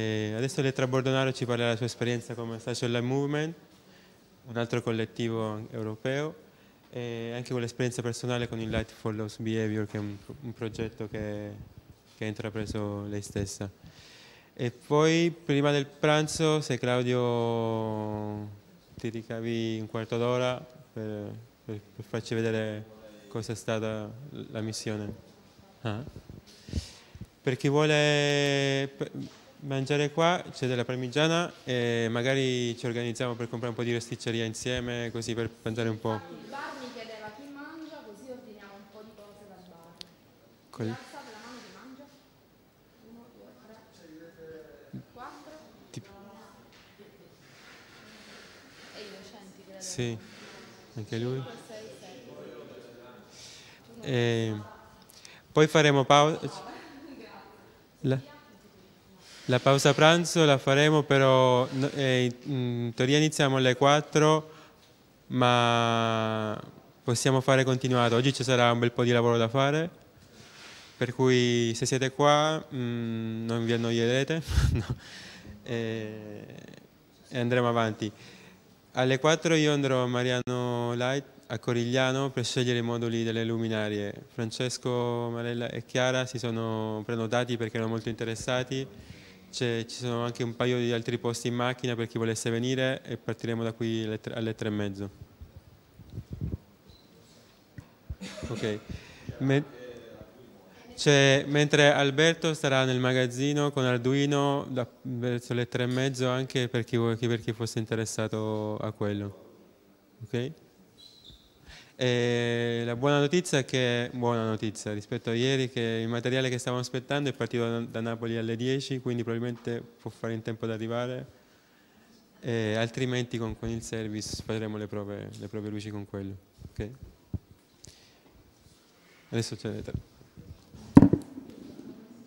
E adesso Elettra Bordonaro ci parla della sua esperienza come Social Light Movement, un altro collettivo europeo, e anche con l'esperienza personale con il Light for Loss Behavior, che è un progetto che ha intrapreso lei stessa. E poi, prima del pranzo, se Claudio ti ricavi un quarto d'ora per farci vedere cosa è stata la missione. Ah. Per chi vuole mangiare qua c'è della parmigiana e magari ci organizziamo per comprare un po' di rosticceria insieme, così per mangiare un po'. Il bar mi chiedeva chi mangia, così ordiniamo un po' di cose dal bar. Alza la mano chi mangia? 1, 2, 3, 4. E io 100, credo. Sì, anche lui. Poi faremo pausa. La pausa pranzo la faremo, però in teoria iniziamo alle 4, ma possiamo fare continuato. Oggi ci sarà un bel po' di lavoro da fare, per cui se siete qua non vi annoierete. No. E andremo avanti. Alle 4 io andrò a Mariano Light a Corigliano per scegliere i moduli delle luminarie. Francesco, Marella e Chiara si sono prenotati perché erano molto interessati. Ci sono anche un paio di altri posti in macchina per chi volesse venire e partiremo da qui alle 3:30. Ok. Mentre Alberto starà nel magazzino con Arduino verso le 3:30 anche per chi fosse interessato a quello. Ok? E la buona notizia è che, rispetto a ieri, che il materiale che stavamo aspettando è partito da Napoli alle 10, quindi probabilmente può fare in tempo ad arrivare, e altrimenti con il service faremo le prove luci con quello. Okay? Adesso c'è l'età.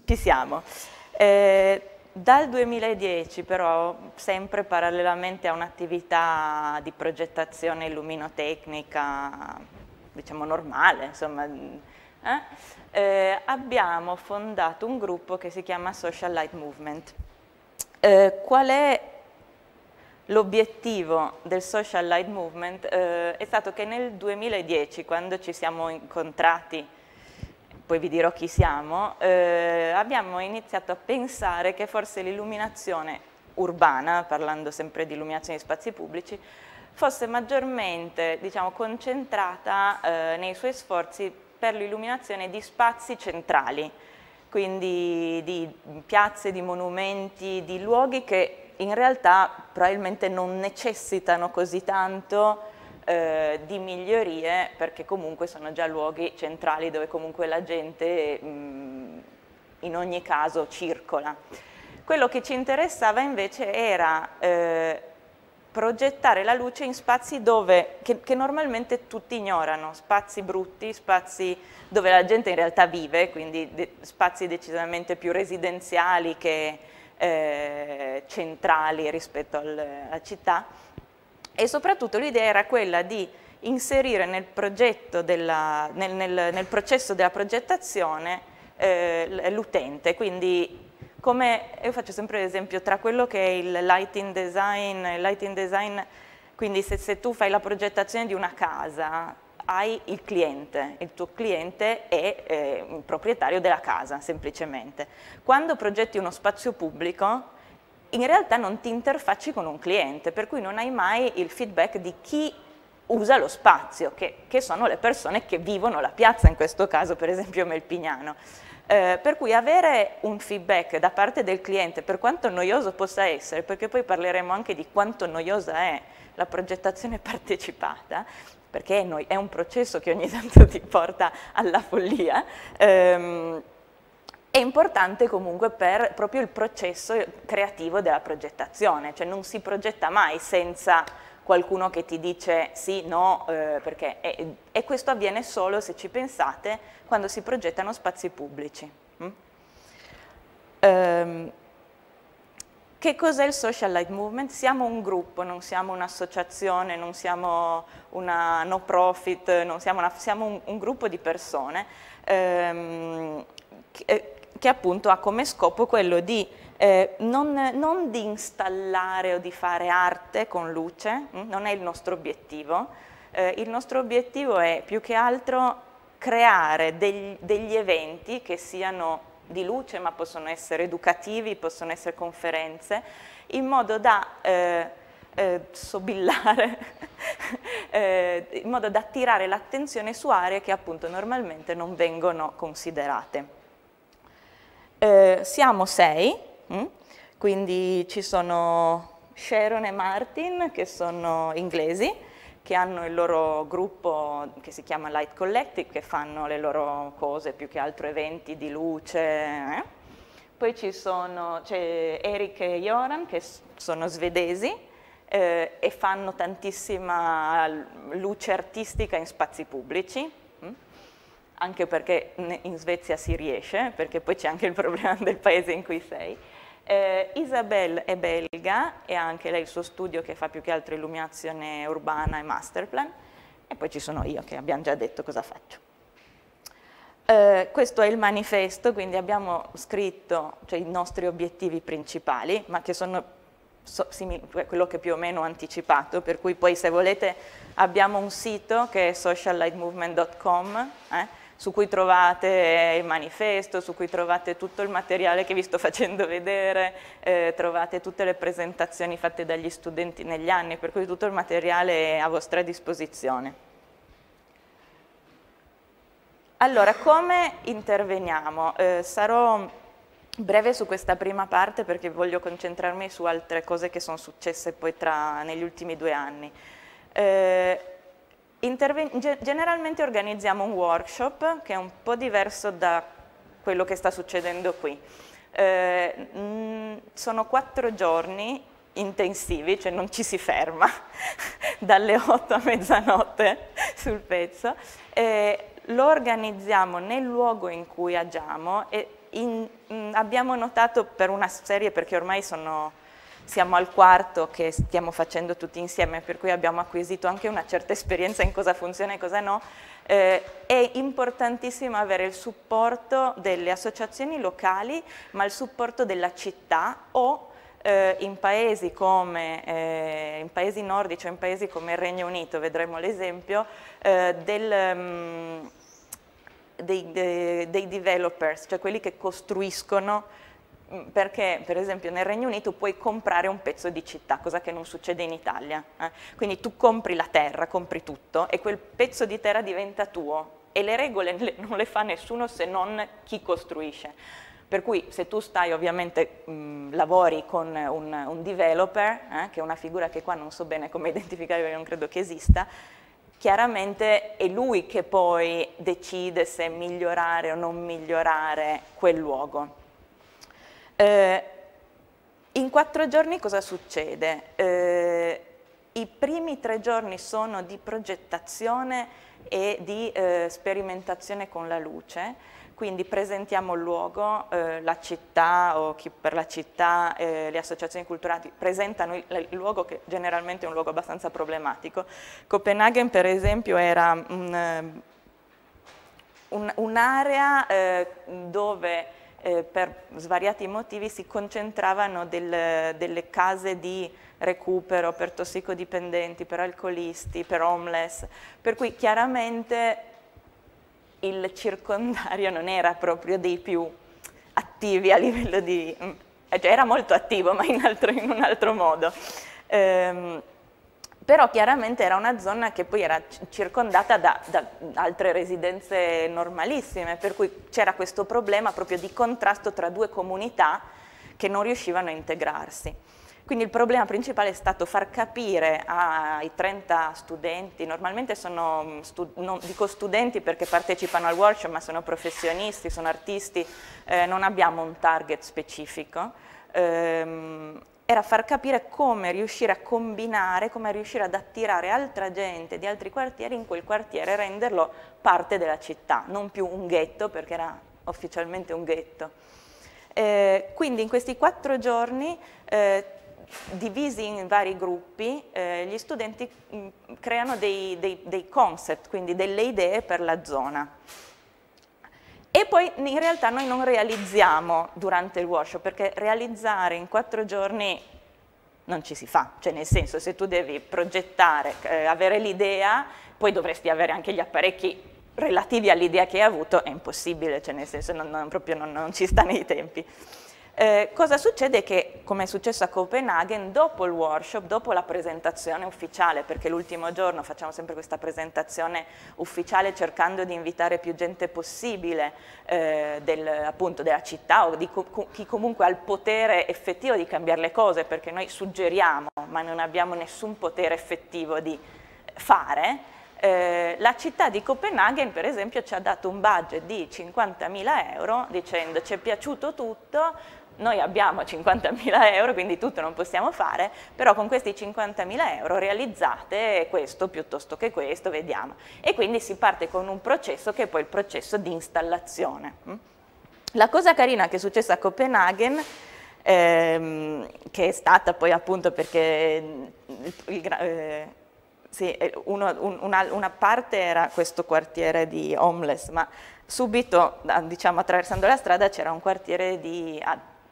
Ci siamo. Dal 2010 però, sempre parallelamente a un'attività di progettazione illuminotecnica, diciamo normale, insomma, abbiamo fondato un gruppo che si chiama Social Light Movement. Qual è l'obiettivo del Social Light Movement? È stato che nel 2010, quando ci siamo incontrati, poi vi dirò chi siamo, abbiamo iniziato a pensare che forse l'illuminazione urbana, parlando sempre di illuminazione di spazi pubblici, fosse maggiormente, diciamo, concentrata nei suoi sforzi per l'illuminazione di spazi centrali, quindi di piazze, di monumenti, di luoghi che in realtà probabilmente non necessitano così tanto di migliorie, perché comunque sono già luoghi centrali dove comunque la gente in ogni caso circola. Quello che ci interessava invece era progettare la luce in spazi dove, che normalmente tutti ignorano, spazi brutti, spazi dove la gente in realtà vive, quindi spazi decisamente più residenziali che centrali rispetto alla città. E soprattutto l'idea era quella di inserire nel processo della progettazione l'utente, quindi come io faccio sempre l'esempio tra quello che è il lighting design, quindi se tu fai la progettazione di una casa hai il cliente, il tuo cliente è il proprietario della casa semplicemente. Quando progetti uno spazio pubblico in realtà non ti interfacci con un cliente, per cui non hai mai il feedback di chi usa lo spazio, che sono le persone che vivono la piazza, in questo caso per esempio Melpignano. Per cui avere un feedback da parte del cliente, per quanto noioso possa essere, perché poi parleremo anche di quanto noiosa è la progettazione partecipata, perché è un processo che ogni tanto ti porta alla follia, è importante comunque per proprio il processo creativo della progettazione, cioè non si progetta mai senza qualcuno che ti dice sì, no, perché e questo avviene solo, se ci pensate, quando si progettano spazi pubblici. Che cos'è il Social Light Movement? Siamo un gruppo, non siamo un'associazione, non siamo una no profit, non siamo, siamo un gruppo di persone che appunto ha come scopo quello di Non di installare o di fare arte con luce, non è il nostro obiettivo. Il nostro obiettivo è più che altro creare degli eventi che siano di luce, ma possono essere educativi, possono essere conferenze, in modo da sobillare, in modo da attirare l'attenzione su aree che appunto normalmente non vengono considerate. Siamo 6, quindi ci sono Sharon e Martin, che sono inglesi, che hanno il loro gruppo che si chiama Light Collective, che fanno le loro cose, più che altro eventi di luce. Poi c'è Eric e Joran, che sono svedesi e fanno tantissima luce artistica in spazi pubblici, anche perché in Svezia si riesce, perché poi c'è anche il problema del paese in cui sei. Isabel è belga e ha anche lei il suo studio che fa più che altro illuminazione urbana e masterplan, e poi ci sono io che abbiamo già detto cosa faccio. Questo è il manifesto, quindi abbiamo scritto i nostri obiettivi principali, ma che sono quello che più o meno ho anticipato, per cui poi se volete abbiamo un sito che è sociallightmovement.com, su cui trovate il manifesto, su cui trovate tutto il materiale che vi sto facendo vedere, trovate tutte le presentazioni fatte dagli studenti negli anni, per cui tutto il materiale è a vostra disposizione. Allora, come interveniamo? Sarò breve su questa prima parte perché voglio concentrarmi su altre cose che sono successe poi negli ultimi 2 anni. Generalmente organizziamo un workshop che è un po' diverso da quello che sta succedendo qui. Sono 4 giorni intensivi, cioè non ci si ferma dalle 8 a mezzanotte sul pezzo. Lo organizziamo nel luogo in cui agiamo e abbiamo notato per una serie, perché ormai siamo al 4º che stiamo facendo tutti insieme, per cui abbiamo acquisito anche una certa esperienza in cosa funziona e cosa no. È importantissimo avere il supporto delle associazioni locali, ma il supporto della città o in paesi come in paesi nordici o in paesi come il Regno Unito, vedremo l'esempio, dei developers, cioè quelli che costruiscono. Perché per esempio nel Regno Unito puoi comprare un pezzo di città, cosa che non succede in Italia. Quindi tu compri la terra, compri tutto e quel pezzo di terra diventa tuo e le regole non le fa nessuno se non chi costruisce. Per cui se tu stai ovviamente lavori con un developer, che è una figura che qua non so bene come identificare perché non credo che esista, chiaramente è lui che poi decide se migliorare o non migliorare quel luogo. In 4 giorni cosa succede? I primi 3 giorni sono di progettazione e di sperimentazione con la luce, quindi presentiamo il luogo, la città o chi per la città, le associazioni culturali presentano il luogo che generalmente è un luogo abbastanza problematico. Copenaghen per esempio era un'area dove per svariati motivi si concentravano delle case di recupero per tossicodipendenti, per alcolisti, per homeless, per cui chiaramente il circondario non era proprio dei più attivi a livello di... cioè era molto attivo ma in un altro modo. Però chiaramente era una zona che poi era circondata da altre residenze normalissime, per cui c'era questo problema proprio di contrasto tra 2 comunità che non riuscivano a integrarsi. Quindi il problema principale è stato far capire ai 30 studenti, normalmente sono, non dico studenti perché partecipano al workshop, ma sono professionisti, sono artisti, non abbiamo un target specifico, era far capire come riuscire a combinare, come riuscire ad attirare altra gente di altri quartieri in quel quartiere e renderlo parte della città, non più un ghetto, perché era ufficialmente un ghetto. Quindi in questi 4 giorni, divisi in vari gruppi, gli studenti creano dei concept, quindi delle idee per la zona. E poi in realtà noi non realizziamo durante il workshop, perché realizzare in 4 giorni non ci si fa, cioè nel senso, se tu devi progettare, avere l'idea, poi dovresti avere anche gli apparecchi relativi all'idea che hai avuto, è impossibile, cioè nel senso non ci sta nei tempi. Cosa succede? Che, come è successo a Copenaghen, dopo il workshop, dopo la presentazione ufficiale, perché l'ultimo giorno facciamo sempre questa presentazione ufficiale cercando di invitare più gente possibile appunto della città o di chi comunque ha il potere effettivo di cambiare le cose, perché noi suggeriamo ma non abbiamo nessun potere effettivo di fare. La città di Copenaghen, per esempio, ci ha dato un budget di 50.000 euro dicendo: ci è piaciuto tutto, noi abbiamo 50.000 euro, quindi tutto non possiamo fare, però con questi 50.000 euro realizzate questo piuttosto che questo, vediamo. E quindi si parte con un processo che è poi il processo di installazione. La cosa carina che è successa a Copenaghen, che è stata poi appunto perché sì, una parte era questo quartiere di homeless, ma subito, diciamo, attraversando la strada c'era un quartiere di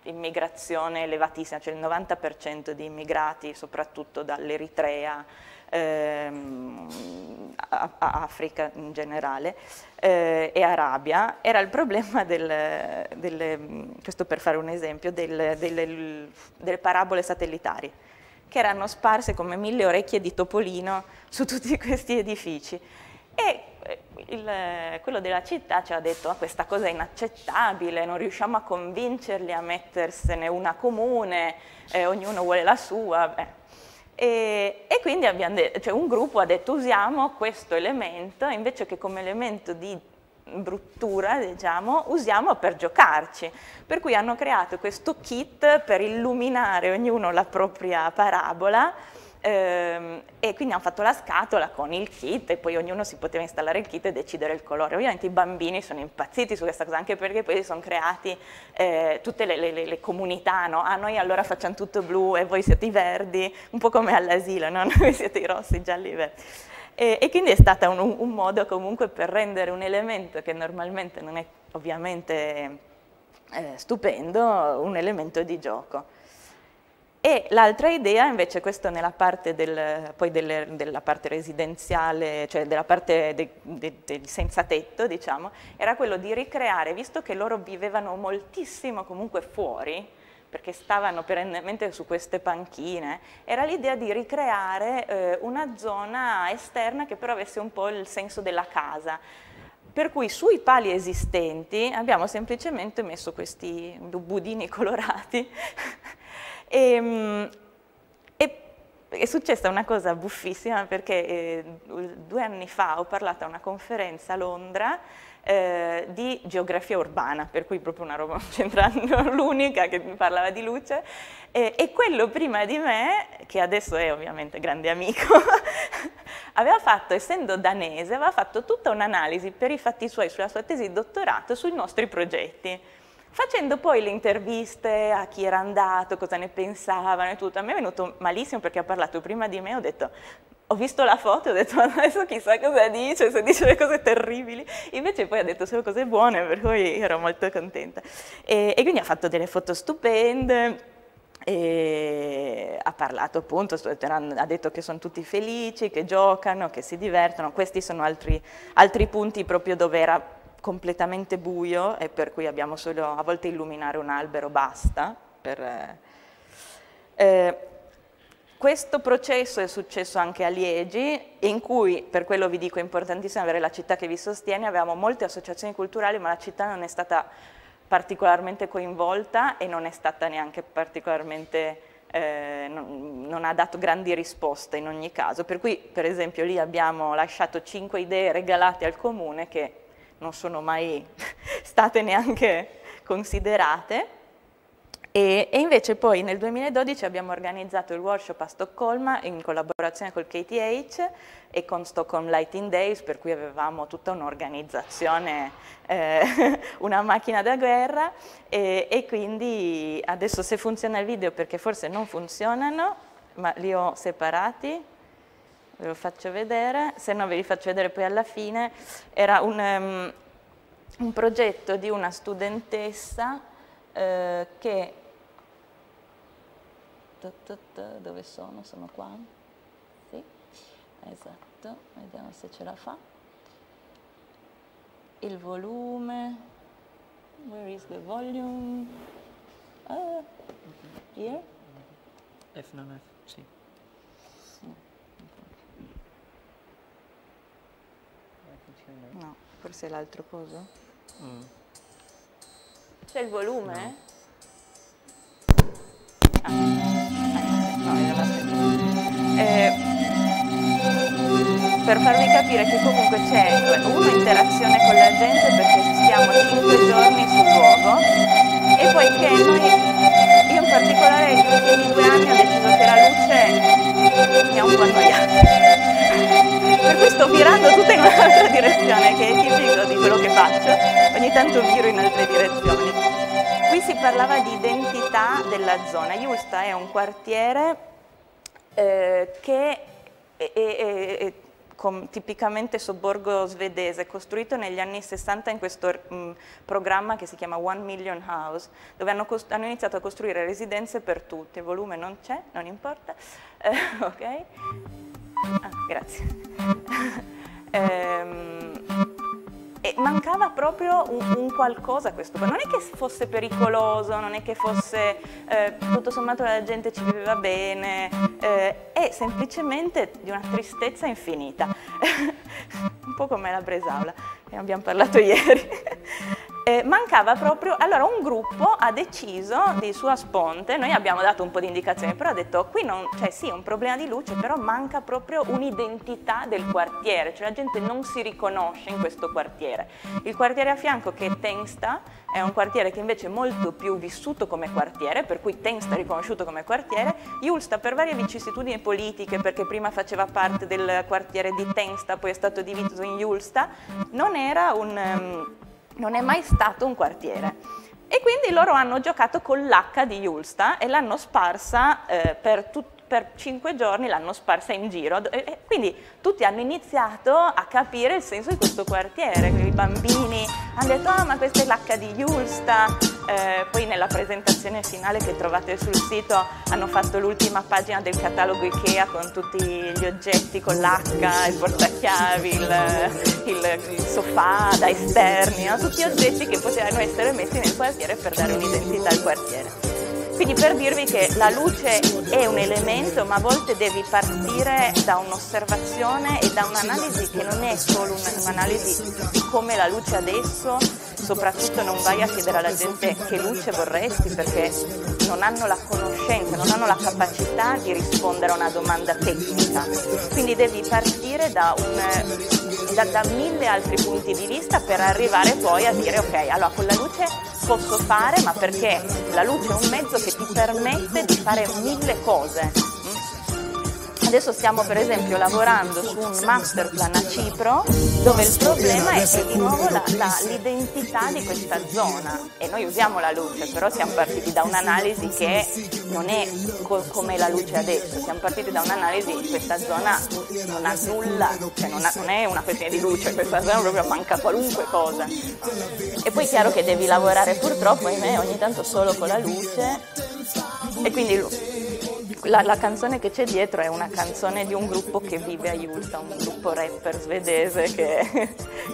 immigrazione elevatissima, cioè il 90% di immigrati, soprattutto dall'Eritrea, Africa in generale e Arabia. Era il problema questo per fare un esempio, delle parabole satellitari, che erano sparse come 1000 orecchie di topolino su tutti questi edifici. E quello della città ci ha detto: questa cosa è inaccettabile, non riusciamo a convincerli a mettersene una comune, ognuno vuole la sua. E quindi cioè un gruppo ha detto: usiamo questo elemento, invece che come elemento di bruttura, diciamo, usiamo per giocarci. Per cui hanno creato questo kit per illuminare ognuno la propria parabola, e quindi hanno fatto la scatola con il kit e poi ognuno si poteva installare il kit e decidere il colore. Ovviamente i bambini sono impazziti su questa cosa, anche perché poi si sono creati tutte le comunità, no? Ah, noi allora facciamo tutto blu e voi siete i verdi, un po' come all'asilo, no? Noi siete i rossi, i gialli, i verdi. E quindi è stato un modo comunque per rendere un elemento che normalmente non è ovviamente stupendo, un elemento di gioco. E l'altra idea invece, questo nella parte poi della parte residenziale, cioè della parte del senza tetto, diciamo, era quello di ricreare, visto che loro vivevano moltissimo comunque fuori, perché stavano perennemente su queste panchine, era l'idea di ricreare una zona esterna che però avesse un po' il senso della casa. Per cui sui pali esistenti abbiamo semplicemente messo questi budini colorati È successa una cosa buffissima, perché 2 anni fa ho parlato a una conferenza a Londra di geografia urbana, per cui proprio una roba centrale, l'unica che mi parlava di luce, e quello prima di me, che adesso è ovviamente grande amico, aveva fatto, essendo danese, aveva fatto tutta un'analisi per i fatti suoi sulla sua tesi di dottorato sui nostri progetti, facendo poi le interviste a chi era andato, cosa ne pensavano e tutto. A me è venuto malissimo perché ha parlato prima di me, ho visto la foto e ho detto: adesso chissà cosa dice, se dice le cose terribili. Invece poi ha detto solo cose buone, per cui ero molto contenta. E quindi ha fatto delle foto stupende, e ha parlato appunto, ha detto che sono tutti felici, che giocano, che si divertono. Questi sono altri punti proprio dove era completamente buio e per cui abbiamo solo a volte illuminare un albero, basta. Questo processo è successo anche a Liegi, in cui, per quello vi dico, è importantissimo avere la città che vi sostiene. Avevamo molte associazioni culturali, ma la città non è stata particolarmente coinvolta e non è stata neanche particolarmente non ha dato grandi risposte in ogni caso, per cui per esempio lì abbiamo lasciato 5 idee regalate al comune che non sono mai state neanche considerate. E invece poi nel 2012 abbiamo organizzato il workshop a Stoccolma in collaborazione col KTH e con Stockholm Lighting Days, per cui avevamo tutta un'organizzazione, una macchina da guerra, e quindi adesso, se funziona il video, perché forse non funzionano, ma li ho separati, ve lo faccio vedere, se no ve li faccio vedere poi alla fine. Era un progetto di una studentessa che... Dove sono? Sono qua? Sì, esatto, vediamo se ce la fa. Il volume, where is the volume? Here? F non F, sì. No, forse è l'altro coso? Mm. C'è il volume? No. Ah, no, era la stessa. Per farvi capire che comunque c'è un'interazione con la gente, perché stiamo 5 giorni sul luogo, e poi che noi, io in particolare negli ultimi 2 anni ho deciso che la luce mi ha un po' annoiata. Per cui sto virando tutta in un'altra direzione, che è tipico di quello che faccio, ogni tanto viro in altre direzioni. Qui si parlava di identità della zona. Justa è un quartiere che è tipicamente sobborgo svedese, costruito negli anni 60 in questo programma che si chiama 1 Million House, dove hanno iniziato a costruire residenze per tutti. Il volume non c'è, non importa. Okay. Ah, grazie. E mancava proprio un qualcosa a questo. Non è che fosse pericoloso, non è che fosse, tutto sommato la gente ci viveva bene, è semplicemente di una tristezza infinita. Un po' come la Bresaola, ne abbiamo parlato ieri. Mancava proprio, allora un gruppo ha deciso di sua sponte, noi abbiamo dato un po' di indicazioni, però ha detto qui non, cioè sì è un problema di luce, però manca proprio un'identità del quartiere, cioè la gente non si riconosce in questo quartiere. Il quartiere a fianco che è Tensta è un quartiere che invece è molto più vissuto come quartiere, per cui Tensta è riconosciuto come quartiere. Justa per varie vicissitudini politiche, perché prima faceva parte del quartiere di Tensta, poi è stato diviso in Justa, non è mai stato un quartiere. E quindi loro hanno giocato con l'H di Justa e l'hanno sparsa per 5 giorni, l'hanno sparsa in giro. E quindi tutti hanno iniziato a capire il senso di questo quartiere. Quindi i bambini hanno detto, ah, ma questa è l'H di Justa. Poi nella presentazione finale che trovate sul sito hanno fatto l'ultima pagina del catalogo Ikea con tutti gli oggetti con l'H, il portachiavi, il sofà da esterni, no? Tutti oggetti che potevano essere messi nel quartiere per dare un'identità al quartiere. Quindi per dirvi che la luce è un elemento, ma a volte devi partire da un'osservazione e da un'analisi che non è solo un'analisi di come la luce adesso. Soprattutto non vai a chiedere alla gente che luce vorresti, perché non hanno la conoscenza, non hanno la capacità di rispondere a una domanda tecnica. Quindi devi partire da 1000 altri punti di vista per arrivare poi a dire ok, allora con la luce posso fare, ma perché la luce è un mezzo che ti permette di fare 1000 cose. Adesso stiamo per esempio lavorando su un master plan a Cipro, dove il problema è che di nuovo l'identità di questa zona, e noi usiamo la luce, però siamo partiti da un'analisi che non è come la luce adesso, siamo partiti da un'analisi in questa zona non ha nulla, cioè non è una questione di luce, questa zona proprio manca qualunque cosa. E poi è chiaro che devi lavorare purtroppo ogni tanto solo con la luce, e quindi la canzone che c'è dietro è una canzone di un gruppo che vive a Justa, un gruppo rapper svedese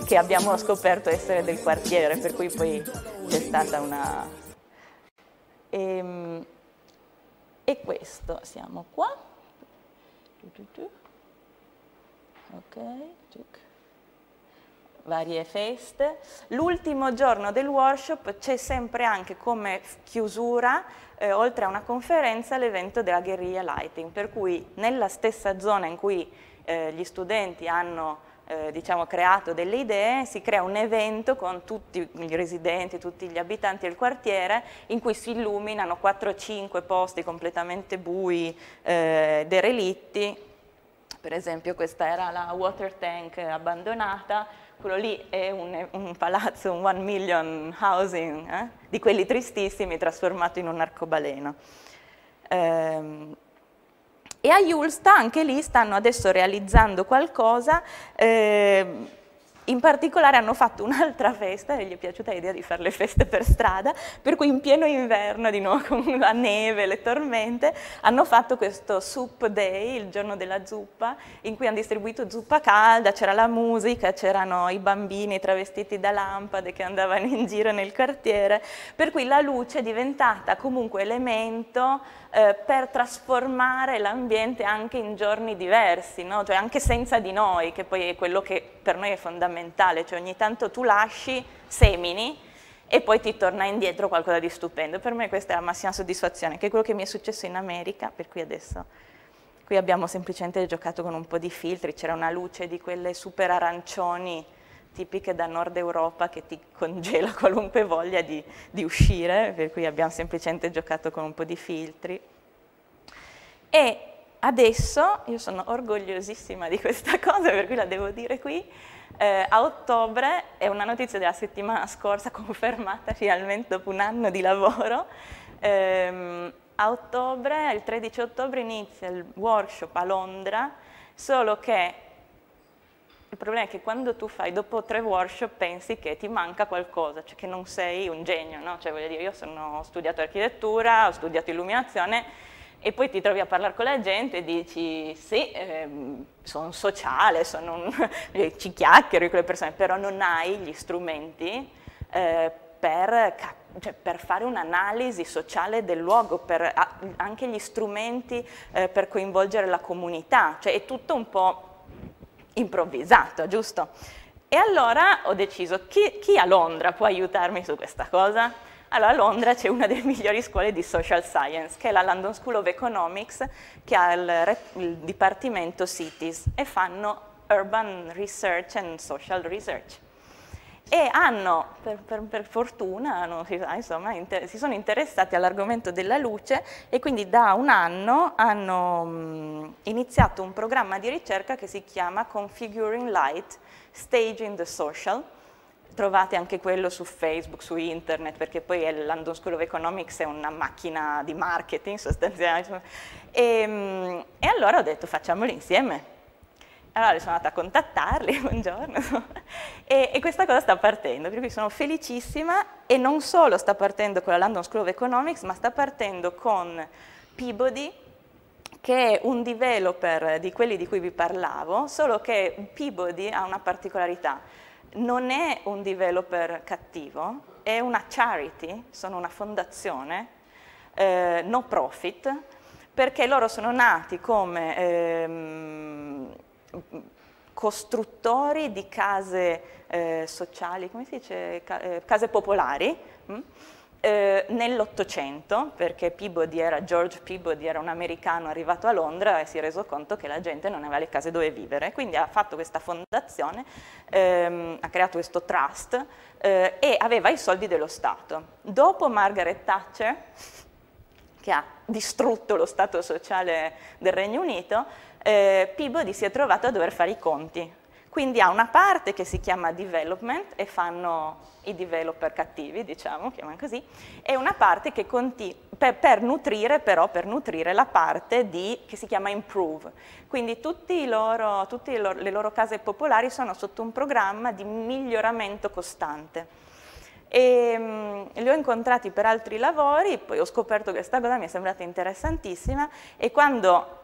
che abbiamo scoperto essere del quartiere, per cui poi c'è stata una... E questo, siamo qua. Ok, varie feste. L'ultimo giorno del workshop c'è sempre anche come chiusura, oltre a una conferenza, l'evento della guerriglia lighting, per cui nella stessa zona in cui gli studenti hanno creato delle idee, si crea un evento con tutti i residenti, tutti gli abitanti del quartiere, in cui si illuminano 4 o 5 posti completamente bui, derelitti. Per esempio questa era la water tank abbandonata, quello lì è un palazzo, un 1 Million Housing, di quelli tristissimi, trasformato in un arcobaleno. E a Justa anche lì stanno adesso realizzando qualcosa In particolare hanno fatto un'altra festa, e gli è piaciuta l'idea di fare le feste per strada, per cui in pieno inverno, di nuovo con la neve, le tormente, hanno fatto questo soup day, il giorno della zuppa, in cui hanno distribuito zuppa calda, c'era la musica, c'erano i bambini travestiti da lampade che andavano in giro nel quartiere, per cui la luce è diventata comunque elemento per trasformare l'ambiente anche in giorni diversi, no? Cioè anche senza di noi, che poi è quello che per noi è fondamentale, cioè ogni tanto tu lasci, semini e poi ti torna indietro qualcosa di stupendo. Per me questa è la massima soddisfazione, che è quello che mi è successo in America, per cui adesso qui abbiamo semplicemente giocato con un po' di filtri, c'era una luce di quelle super arancioni tipiche da Nord Europa che ti congela qualunque voglia di uscire, per cui abbiamo semplicemente giocato con un po' di filtri. E adesso, io sono orgogliosissima di questa cosa, per cui la devo dire qui, a ottobre, è una notizia della settimana scorsa confermata finalmente dopo un anno di lavoro, a ottobre, il 13 ottobre inizia il workshop a Londra, solo che il problema è che quando tu fai dopo 3 workshop pensi che ti manca qualcosa, cioè che non sei un genio, no? Cioè voglio dire, io ho studiato architettura, ho studiato illuminazione e poi ti trovi a parlare con la gente e dici sì, sono sociale, ci chiacchiero con le persone, però non hai gli strumenti per fare un'analisi sociale del luogo, per anche gli strumenti per coinvolgere la comunità, cioè è tutto un po' improvvisato, giusto? E allora ho deciso, chi a Londra può aiutarmi su questa cosa? Allora a Londra c'è una delle migliori scuole di social science, che è la London School of Economics, che ha il dipartimento Cities, e fanno Urban Research and Social Research. E hanno, per fortuna, non si sa, insomma, si sono interessati all'argomento della luce e quindi da un anno hanno iniziato un programma di ricerca che si chiama Configuring Light, Staging the Social. Trovate anche quello su Facebook, su internet, perché poi il London School of Economics è una macchina di marketing sostanzialmente. E allora ho detto facciamolo insieme. Allora sono andata a contattarli, buongiorno, e questa cosa sta partendo, per cui sono felicissima e non solo sta partendo con la London School of Economics, ma sta partendo con Peabody, che è un developer di quelli di cui vi parlavo, solo che Peabody ha una particolarità, non è un developer cattivo, è una charity, sono una fondazione, no profit, perché loro sono nati come costruttori di case sociali, come si dice, case popolari, nell'Ottocento, perché George Peabody era un americano arrivato a Londra e si è reso conto che la gente non aveva le case dove vivere, quindi ha fatto questa fondazione, ha creato questo trust e aveva i soldi dello Stato. Dopo Margaret Thatcher, che ha distrutto lo Stato sociale del Regno Unito, Peabody si è trovato a dover fare i conti, quindi ha una parte che si chiama development e fanno i developer cattivi, diciamo, chiamano così, e una parte che per nutrire la parte che si chiama improve, quindi tutte le loro case popolari sono sotto un programma di miglioramento costante. E li ho incontrati per altri lavori, poi ho scoperto che questa cosa mi è sembrata interessantissima e quando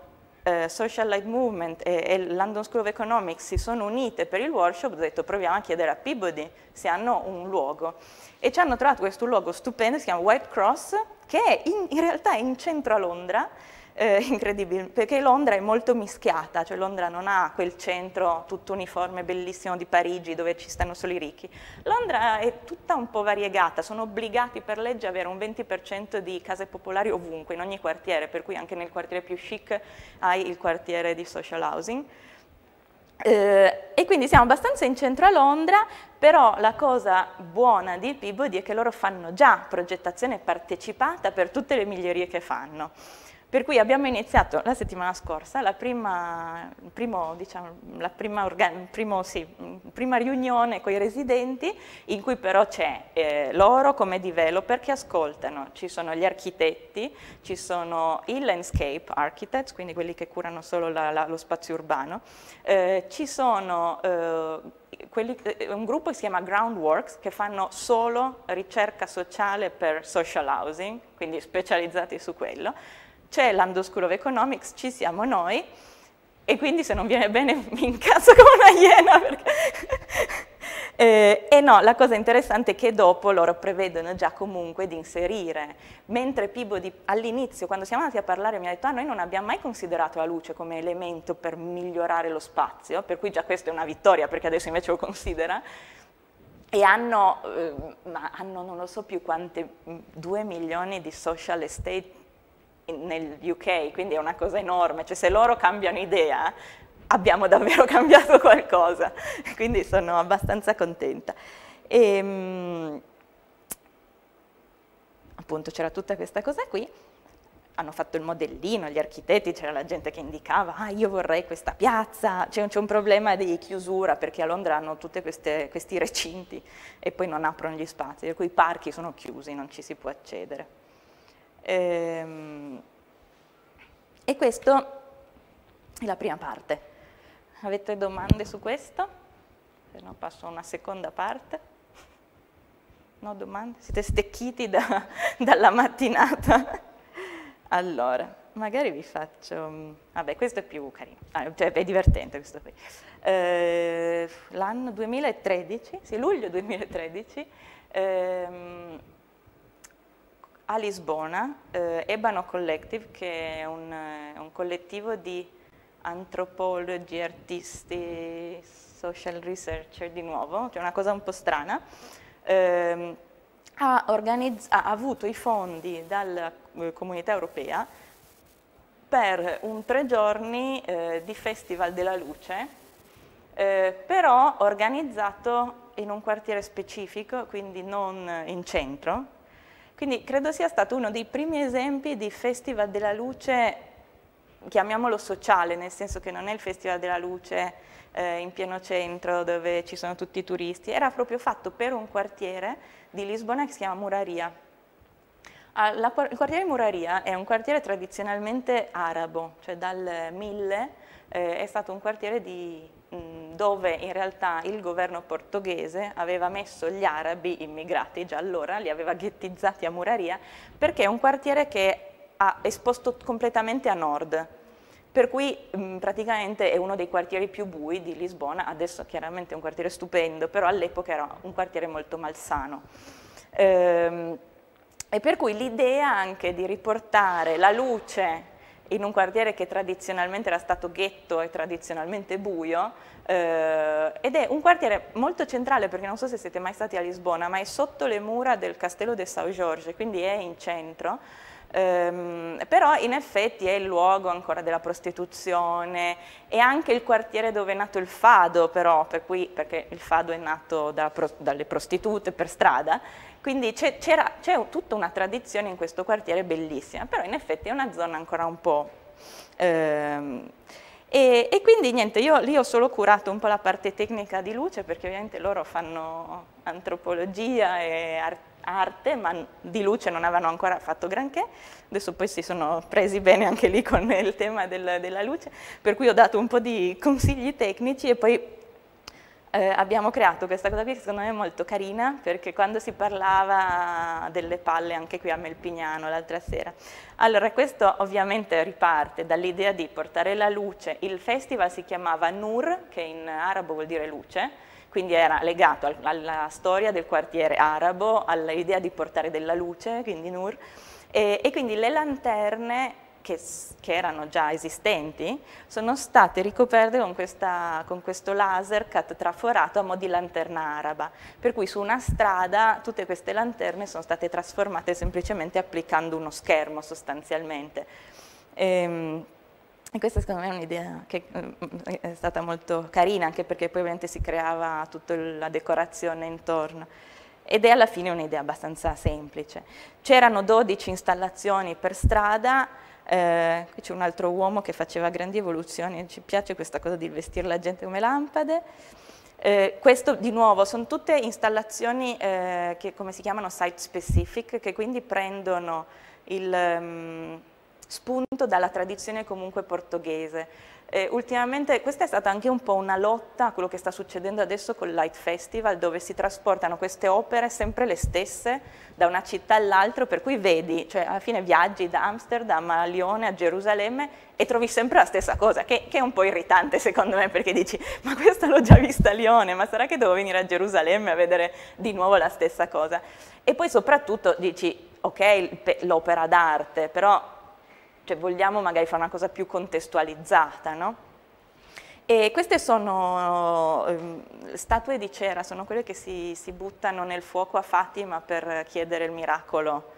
Social Light Movement e London School of Economics si sono unite per il workshop, ho detto proviamo a chiedere a Peabody se hanno un luogo e ci hanno trovato questo luogo stupendo, si chiama White Cross, che è in realtà è in centro a Londra, incredibile, perché Londra è molto mischiata, cioè Londra non ha quel centro tutto uniforme bellissimo di Parigi dove ci stanno solo i ricchi, Londra è tutta un po' variegata, sono obbligati per legge ad avere un 20% di case popolari ovunque, in ogni quartiere, per cui anche nel quartiere più chic hai il quartiere di social housing. E quindi siamo abbastanza in centro a Londra, però la cosa buona di Peabody è che loro fanno già progettazione partecipata per tutte le migliorie che fanno. Per cui abbiamo iniziato la settimana scorsa la prima riunione con i residenti, in cui però c'è loro come developer che ascoltano, ci sono gli architetti, ci sono i landscape architects, quindi quelli che curano solo lo spazio urbano, ci sono un gruppo che si chiama Groundworks, che fanno solo ricerca sociale per social housing, quindi specializzati su quello. C'è London School of Economics, ci siamo noi, e quindi se non viene bene mi incazzo come una iena. Perché e no, la cosa interessante è che dopo loro prevedono già comunque di inserire, mentre Peabody all'inizio, quando siamo andati a parlare, mi ha detto: ah, noi non abbiamo mai considerato la luce come elemento per migliorare lo spazio, per cui già questa è una vittoria, perché adesso invece lo considera. E hanno non lo so più quante, 2 milioni di social estate nel UK, quindi è una cosa enorme, cioè se loro cambiano idea abbiamo davvero cambiato qualcosa, quindi sono abbastanza contenta. E, appunto, c'era tutta questa cosa qui, hanno fatto il modellino, gli architetti, c'era la gente che indicava: ah, io vorrei questa piazza, c'è un problema di chiusura, perché a Londra hanno tutti questi recinti e poi non aprono gli spazi, per cui i parchi sono chiusi, non ci si può accedere. E questa è la prima parte. Avete domande su questo? Se no passo a una seconda parte. No domande? Siete stecchiti dalla mattinata? Allora, magari vi faccio... Vabbè, questo è più carino, cioè è divertente questo qui. L'anno 2013, sì, luglio 2013, a Lisbona, Ebano Collective, che è un collettivo di antropologi, artisti, social researcher di nuovo, cioè una cosa un po' strana, ha avuto i fondi dalla Comunità Europea per un 3 giorni di Festival della Luce, però organizzato in un quartiere specifico, quindi non in centro. Quindi credo sia stato uno dei primi esempi di Festival della Luce, chiamiamolo sociale, nel senso che non è il Festival della Luce in pieno centro dove ci sono tutti i turisti, era proprio fatto per un quartiere di Lisbona che si chiama Muraria. Il quartiere di Muraria è un quartiere tradizionalmente arabo, cioè dal 1000 è stato un quartiere dove in realtà il governo portoghese aveva messo gli arabi immigrati, già allora li aveva ghettizzati a Muraria, perché è un quartiere che ha esposto completamente a nord, per cui praticamente è uno dei quartieri più bui di Lisbona. Adesso chiaramente è un quartiere stupendo, però all'epoca era un quartiere molto malsano. E per cui l'idea anche di riportare la luce in un quartiere che tradizionalmente era stato ghetto e tradizionalmente buio, ed è un quartiere molto centrale, perché non so se siete mai stati a Lisbona, ma è sotto le mura del castello di São Jorge, quindi è in centro, però in effetti è il luogo ancora della prostituzione, è anche il quartiere dove è nato il fado, però, perché il fado è nato dalle prostitute per strada. Quindi c'è tutta una tradizione in questo quartiere bellissima, però in effetti è una zona ancora un po'... E quindi niente, io lì ho solo curato un po' la parte tecnica di luce, perché ovviamente loro fanno antropologia e arte, ma di luce non avevano ancora fatto granché. Adesso poi si sono presi bene anche lì con il tema della luce, per cui ho dato un po' di consigli tecnici e poi... abbiamo creato questa cosa qui che secondo me è molto carina, perché quando si parlava delle palle anche qui a Melpignano l'altra sera, allora questo ovviamente riparte dall'idea di portare la luce. Il festival si chiamava Nur, che in arabo vuol dire luce, quindi era legato alla storia del quartiere arabo, all'idea di portare della luce, quindi Nur, e quindi le lanterne che erano già esistenti sono state ricoperte con questo laser cut traforato a mo' di lanterna araba, per cui su una strada tutte queste lanterne sono state trasformate semplicemente applicando uno schermo sostanzialmente. E questa secondo me è un'idea che è stata molto carina, anche perché poi ovviamente si creava tutta la decorazione intorno. Ed è alla fine un'idea abbastanza semplice. C'erano 12 installazioni per strada, Qui c'è un altro uomo che faceva grandi evoluzioni, ci piace questa cosa di vestire la gente come lampade. Questo di nuovo sono tutte installazioni che come si chiamano site specific, che quindi prendono il spunto dalla tradizione comunque portoghese. Ultimamente questa è stata anche un po' una lotta a quello che sta succedendo adesso col Light Festival, dove si trasportano queste opere sempre le stesse da una città all'altra, per cui vedi, cioè alla fine viaggi da Amsterdam a Lione a Gerusalemme e trovi sempre la stessa cosa, che è un po' irritante secondo me, perché dici ma questa l'ho già vista a Lione, ma sarà che devo venire a Gerusalemme a vedere di nuovo la stessa cosa? E poi soprattutto dici ok l'opera d'arte, però cioè vogliamo magari fare una cosa più contestualizzata, no? E queste sono statue di cera, sono quelle che si buttano nel fuoco a Fatima per chiedere il miracolo.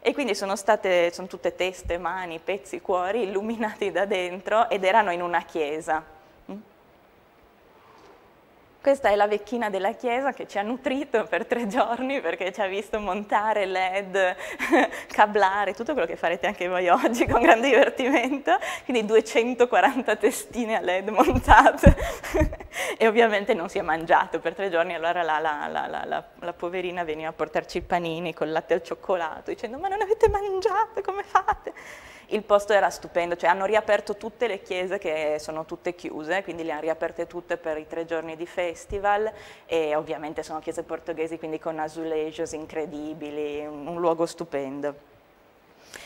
E quindi sono tutte teste, mani, pezzi, cuori illuminati da dentro, ed erano in una chiesa. Questa è la vecchina della chiesa che ci ha nutrito per 3 giorni, perché ci ha visto montare LED, cablare, tutto quello che farete anche voi oggi con grande divertimento, quindi 240 testine a LED montate e ovviamente non si è mangiato per 3 giorni, allora la poverina veniva a portarci i panini col latte al cioccolato dicendo ma non avete mangiato, come fate? Il posto era stupendo, cioè hanno riaperto tutte le chiese che sono tutte chiuse, quindi le hanno riaperte tutte per i 3 giorni di festival, e ovviamente sono chiese portoghesi, quindi con azulejos incredibili, un luogo stupendo.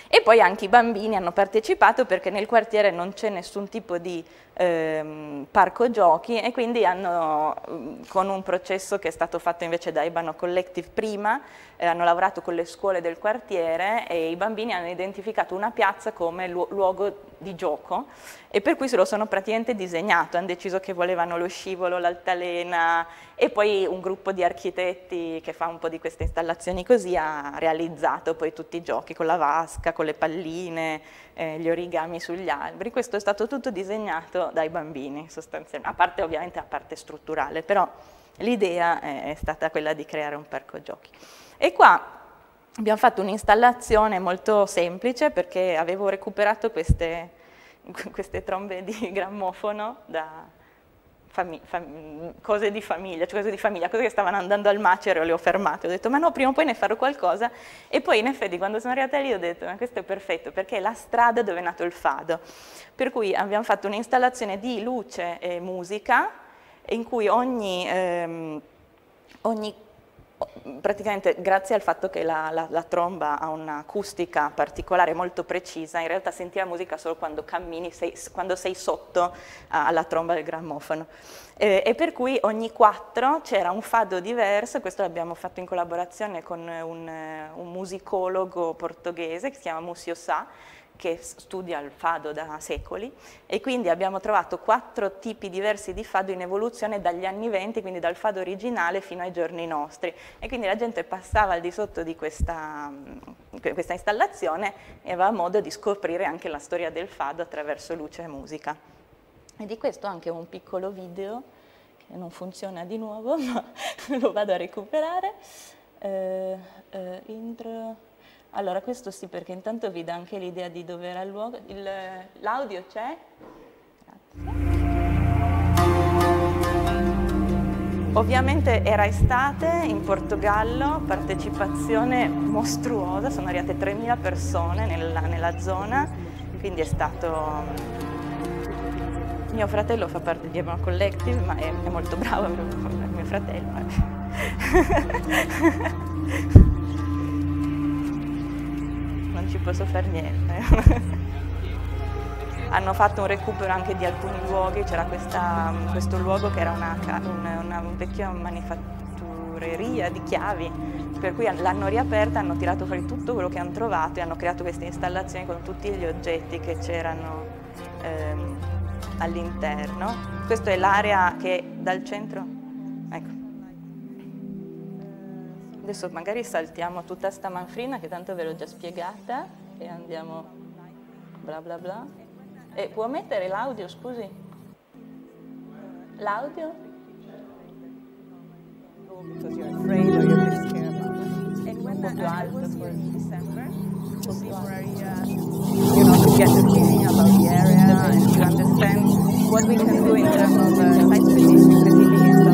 E poi anche i bambini hanno partecipato, perché nel quartiere non c'è nessun tipo di parco giochi, e quindi hanno, con un processo che è stato fatto invece da Light Collective prima, hanno lavorato con le scuole del quartiere e i bambini hanno identificato una piazza come luogo di gioco, e per cui se lo sono praticamente disegnato, hanno deciso che volevano lo scivolo, l'altalena, e poi un gruppo di architetti che fa un po' di queste installazioni così ha realizzato poi tutti i giochi con la vasca, con le palline, gli origami sugli alberi. Questo è stato tutto disegnato dai bambini sostanzialmente, a parte ovviamente la parte strutturale, però l'idea è stata quella di creare un parco giochi. E qua abbiamo fatto un'installazione molto semplice, perché avevo recuperato queste trombe di grammofono da cose di famiglia, cose che stavano andando al macero, le ho fermate, ho detto ma no, prima o poi ne farò qualcosa, e poi in effetti quando sono arrivata lì ho detto ma questo è perfetto, perché è la strada dove è nato il fado, per cui abbiamo fatto un'installazione di luce e musica in cui praticamente grazie al fatto che la tromba ha un'acustica particolare molto precisa, in realtà senti la musica solo quando cammini, quando sei sotto alla tromba del grammofono, e per cui ogni 4 c'era un fado diverso. Questo l'abbiamo fatto in collaborazione con un musicologo portoghese che si chiama Justa, che studia il fado da secoli, e quindi abbiamo trovato 4 tipi diversi di fado in evoluzione dagli anni '20, quindi dal fado originale fino ai giorni nostri, e quindi la gente passava al di sotto di questa installazione e aveva modo di scoprire anche la storia del fado attraverso luce e musica. E di questo anche un piccolo video che non funziona di nuovo, ma lo vado a recuperare. Intro. Allora, questo sì, perché intanto vi dà anche l'idea di dove era il luogo. L'audio c'è? Grazie. Ovviamente era estate in Portogallo, partecipazione mostruosa, sono arrivate 3000 persone nella zona, quindi è stato... Mio fratello fa parte di Elettra Collective, ma è molto bravo, mio fratello. Non ci posso fare niente. Hanno fatto un recupero anche di alcuni luoghi, c'era questo luogo che era una vecchia manifattureria di chiavi, per cui l'hanno riaperta, hanno tirato fuori tutto quello che hanno trovato e hanno creato queste installazioni con tutti gli oggetti che c'erano all'interno. Questa è l'area che dal centro... Ecco. Adesso magari saltiamo tutta sta manfrina, che tanto ve l'ho già spiegata, e andiamo bla bla bla. E può mettere l'audio, scusi? L'audio? Molto più alto. people see Muraria, you know, to get the feeling about the area and to understand what we can do in terms of site-specific installations with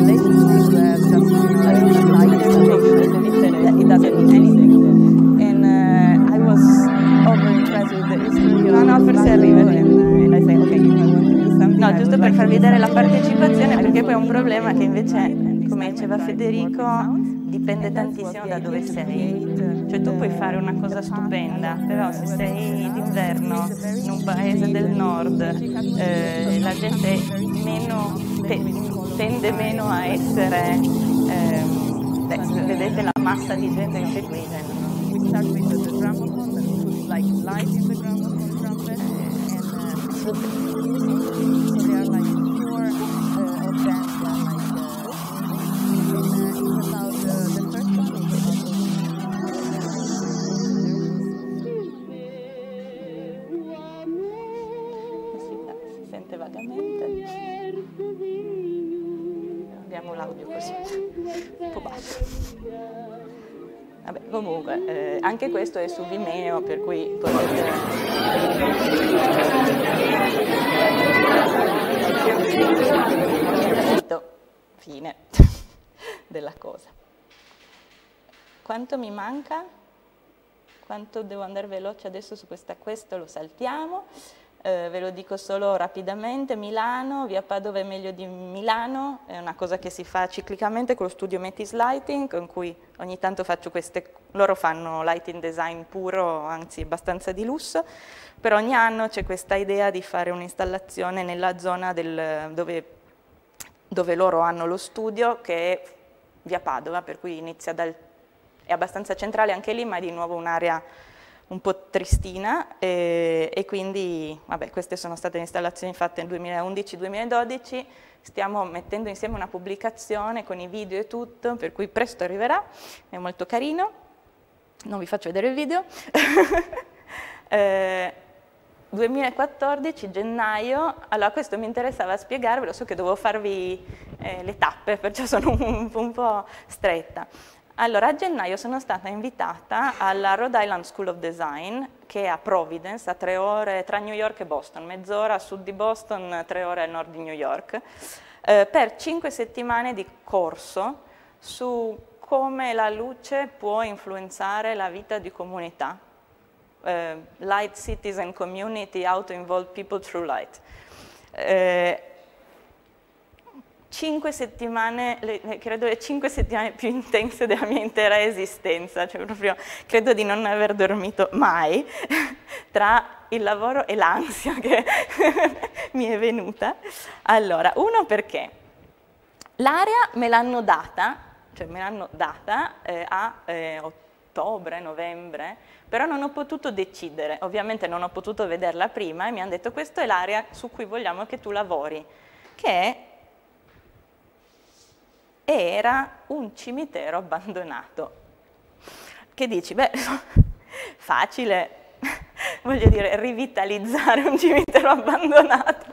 some, you know, like it doesn't mean anything. And I was over-impressed with the history of and I say, okay, if I want to do something. No, giusto per far vedere la partecipazione, perché poi è un problema che invece, come diceva Federico, dipende tantissimo da dove sei. Cioè tu puoi fare una cosa stupenda, però se sei d'inverno in un paese del nord, la gente meno tende meno a essere... vedete la massa di gente che c'è qui. Comunque, anche questo è su Vimeo, per cui potete... Fine della cosa. Quanto mi manca? Quanto devo andare veloce adesso su questa? Questo lo saltiamo. Ve lo dico solo rapidamente, Milano, via Padova è meglio di Milano, è una cosa che si fa ciclicamente con lo studio Metis Lighting, con cui ogni tanto faccio queste, loro fanno lighting design puro, anzi abbastanza di lusso, però ogni anno c'è questa idea di fare un'installazione nella zona del, dove loro hanno lo studio, che è via Padova, per cui inizia dal, è abbastanza centrale anche lì, ma è di nuovo un'area un po' tristina e quindi, vabbè, queste sono state le installazioni fatte nel 2011-2012, stiamo mettendo insieme una pubblicazione con i video e tutto, per cui presto arriverà, è molto carino, non vi faccio vedere il video. 2014, gennaio, allora questo mi interessava spiegarvelo, so che dovevo farvi le tappe, perciò sono un po' stretta. Allora, a gennaio sono stata invitata alla Rhode Island School of Design, che è a Providence, a 3 ore tra New York e Boston, mezz'ora a sud di Boston, 3 ore a nord di New York, per 5 settimane di corso su come la luce può influenzare la vita di comunità. Light Cities and Community, How to Involve People Through Light. 5 settimane, credo le 5 settimane più intense della mia intera esistenza, cioè proprio credo di non aver dormito mai, tra il lavoro e l'ansia che mi è venuta. Allora, uno perché l'area me l'hanno data, a ottobre, novembre, però non ho potuto decidere, ovviamente non ho potuto vederla prima e mi hanno detto questa è l'area su cui vogliamo che tu lavori, che è era un cimitero abbandonato, che dici, beh, facile, voglio dire, rivitalizzare un cimitero abbandonato,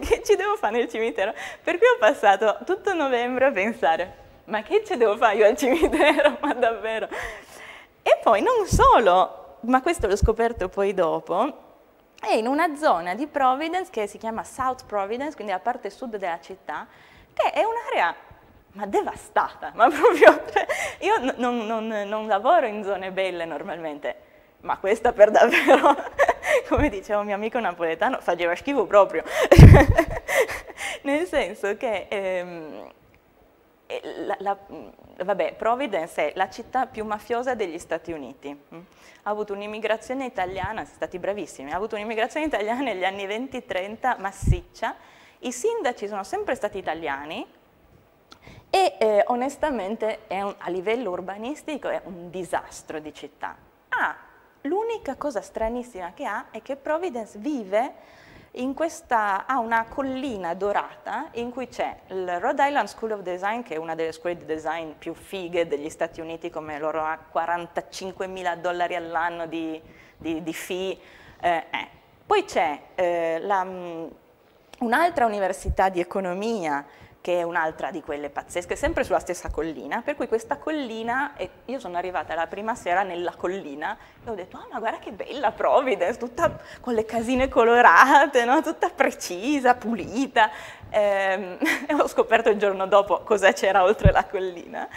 che ci devo fare nel cimitero? Per cui ho passato tutto novembre a pensare, ma che ci devo fare io al cimitero, ma davvero? E poi non solo, ma questo l'ho scoperto poi dopo, è in una zona di Providence che si chiama South Providence, quindi la parte sud della città, che è un'area... ma devastata, ma proprio, cioè, io non lavoro in zone belle normalmente, ma questa per davvero, come diceva un mio amico napoletano, faceva schifo proprio, nel senso che, vabbè, Providence è la città più mafiosa degli Stati Uniti, ha avuto un'immigrazione italiana, siete stati bravissimi, ha avuto un'immigrazione italiana negli anni 20-30 massiccia, i sindaci sono sempre stati italiani, e onestamente è a livello urbanistico è un disastro di città. Ah, l'unica cosa stranissima che ha è che Providence vive in questa, ha una collina dorata in cui c'è il Rhode Island School of Design, che è una delle scuole di design più fighe degli Stati Uniti, come loro ha $45.000 all'anno di fee. Poi c'è un'altra università di economia, che è un'altra di quelle pazzesche, sempre sulla stessa collina, per cui questa collina, io sono arrivata la prima sera nella collina e ho detto, ah, ma guarda che bella Providence, tutta con le casine colorate, no? Tutta precisa, pulita, e ho scoperto il giorno dopo cosa c'era oltre la collina.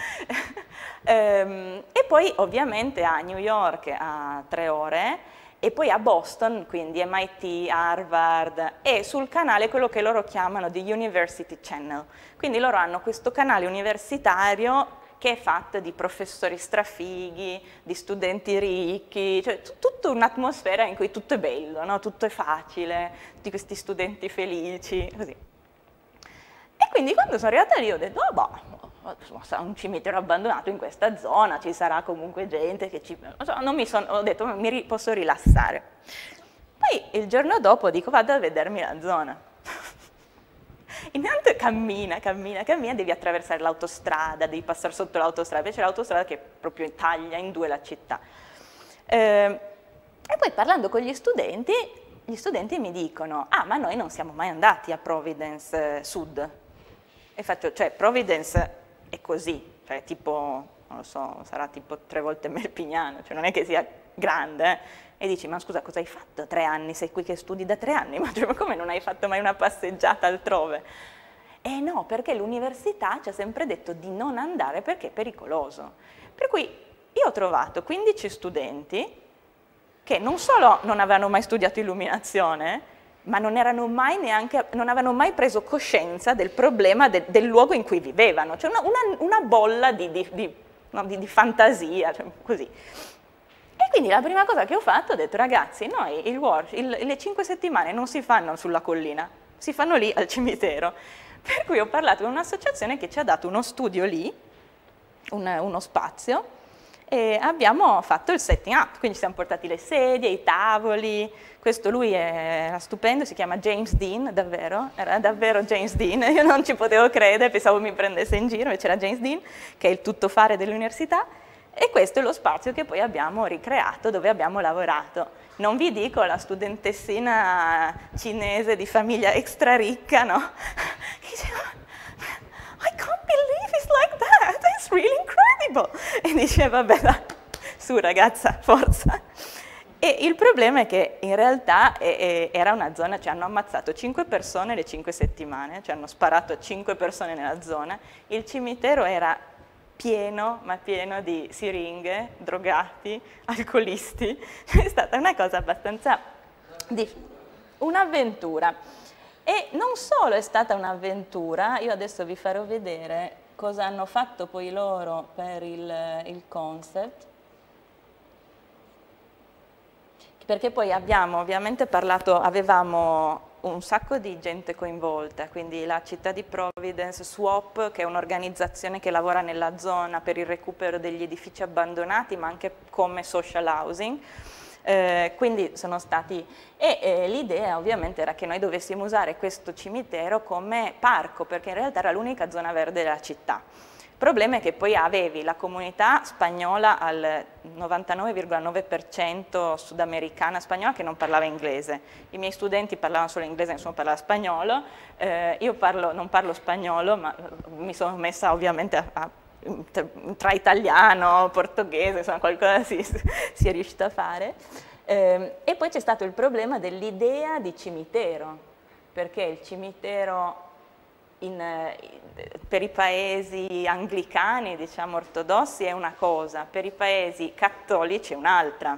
E poi ovviamente a New York a 3 ore, e poi a Boston, quindi MIT, Harvard, e sul canale quello che loro chiamano the University Channel. Quindi loro hanno questo canale universitario che è fatto di professori strafighi, di studenti ricchi, cioè tutta un'atmosfera in cui tutto è bello, no? Tutto è facile, di questi studenti felici, così. E quindi quando sono arrivata lì ho detto, oh, boh, sarà un cimitero abbandonato in questa zona, ci sarà comunque gente che ci... Non mi sono, ho detto, mi posso rilassare. Poi il giorno dopo dico, vado a vedermi la zona. Intanto cammina, cammina, cammina, devi attraversare l'autostrada, devi passare sotto l'autostrada, invece l'autostrada che proprio taglia in due la città. E poi parlando con gli studenti mi dicono, ah, ma noi non siamo mai andati a Providence Sud. E faccio, cioè, Providence... è così, cioè tipo, non lo so, sarà tipo 3 volte Melpignano, cioè non è che sia grande, eh? E dici, ma scusa, cosa hai fatto 3 anni? Sei qui che studi da 3 anni, ma cioè, come non hai fatto mai una passeggiata altrove? Eh no, perché l'università ci ha sempre detto di non andare perché è pericoloso. Per cui io ho trovato 15 studenti che non solo non avevano mai studiato illuminazione, ma non erano mai neanche, non avevano mai preso coscienza del problema del luogo in cui vivevano, cioè una bolla di fantasia, cioè così. E quindi la prima cosa che ho fatto, ho detto, ragazzi, noi le 5 settimane non si fanno sulla collina, si fanno lì al cimitero. Per cui ho parlato con un'associazione che ci ha dato uno studio lì, uno spazio, e abbiamo fatto il setting up, quindi siamo portati le sedie, i tavoli, questo lui era stupendo, si chiama James Dean, davvero, era davvero James Dean, io non ci potevo credere, pensavo mi prendesse in giro, invece era James Dean, che è il tuttofare dell'università, e questo è lo spazio che poi abbiamo ricreato, dove abbiamo lavorato. Non vi dico la studentessina cinese di famiglia extra ricca, no? Che diceva, I can't believe it's like that, it's really incredible! E dice, vabbè, dai, su ragazza, forza! E il problema è che in realtà era una zona, cioè hanno ammazzato 5 persone le 5 settimane, cioè hanno sparato 5 persone nella zona, il cimitero era pieno, ma pieno di siringhe, drogati, alcolisti, è stata una cosa abbastanza difficile, un'avventura. E non solo è stata un'avventura, io adesso vi farò vedere cosa hanno fatto poi loro per il concept, perché poi abbiamo ovviamente parlato, avevamo un sacco di gente coinvolta, quindi la città di Providence, Swap, che è un'organizzazione che lavora nella zona per il recupero degli edifici abbandonati, ma anche come social housing. Quindi sono stati, l'idea ovviamente era che noi dovessimo usare questo cimitero come parco, perché in realtà era l'unica zona verde della città. Il problema è che poi avevi la comunità spagnola al 99,9%, sudamericana spagnola, che non parlava inglese. I miei studenti parlavano solo inglese, nessuno parlava spagnolo, io non parlo spagnolo, ma mi sono messa ovviamente a tra italiano, portoghese, insomma qualcosa si è riuscita a fare. E poi c'è stato il problema dell'idea di cimitero, perché il cimitero per i paesi anglicani, diciamo ortodossi, è una cosa, per i paesi cattolici è un'altra.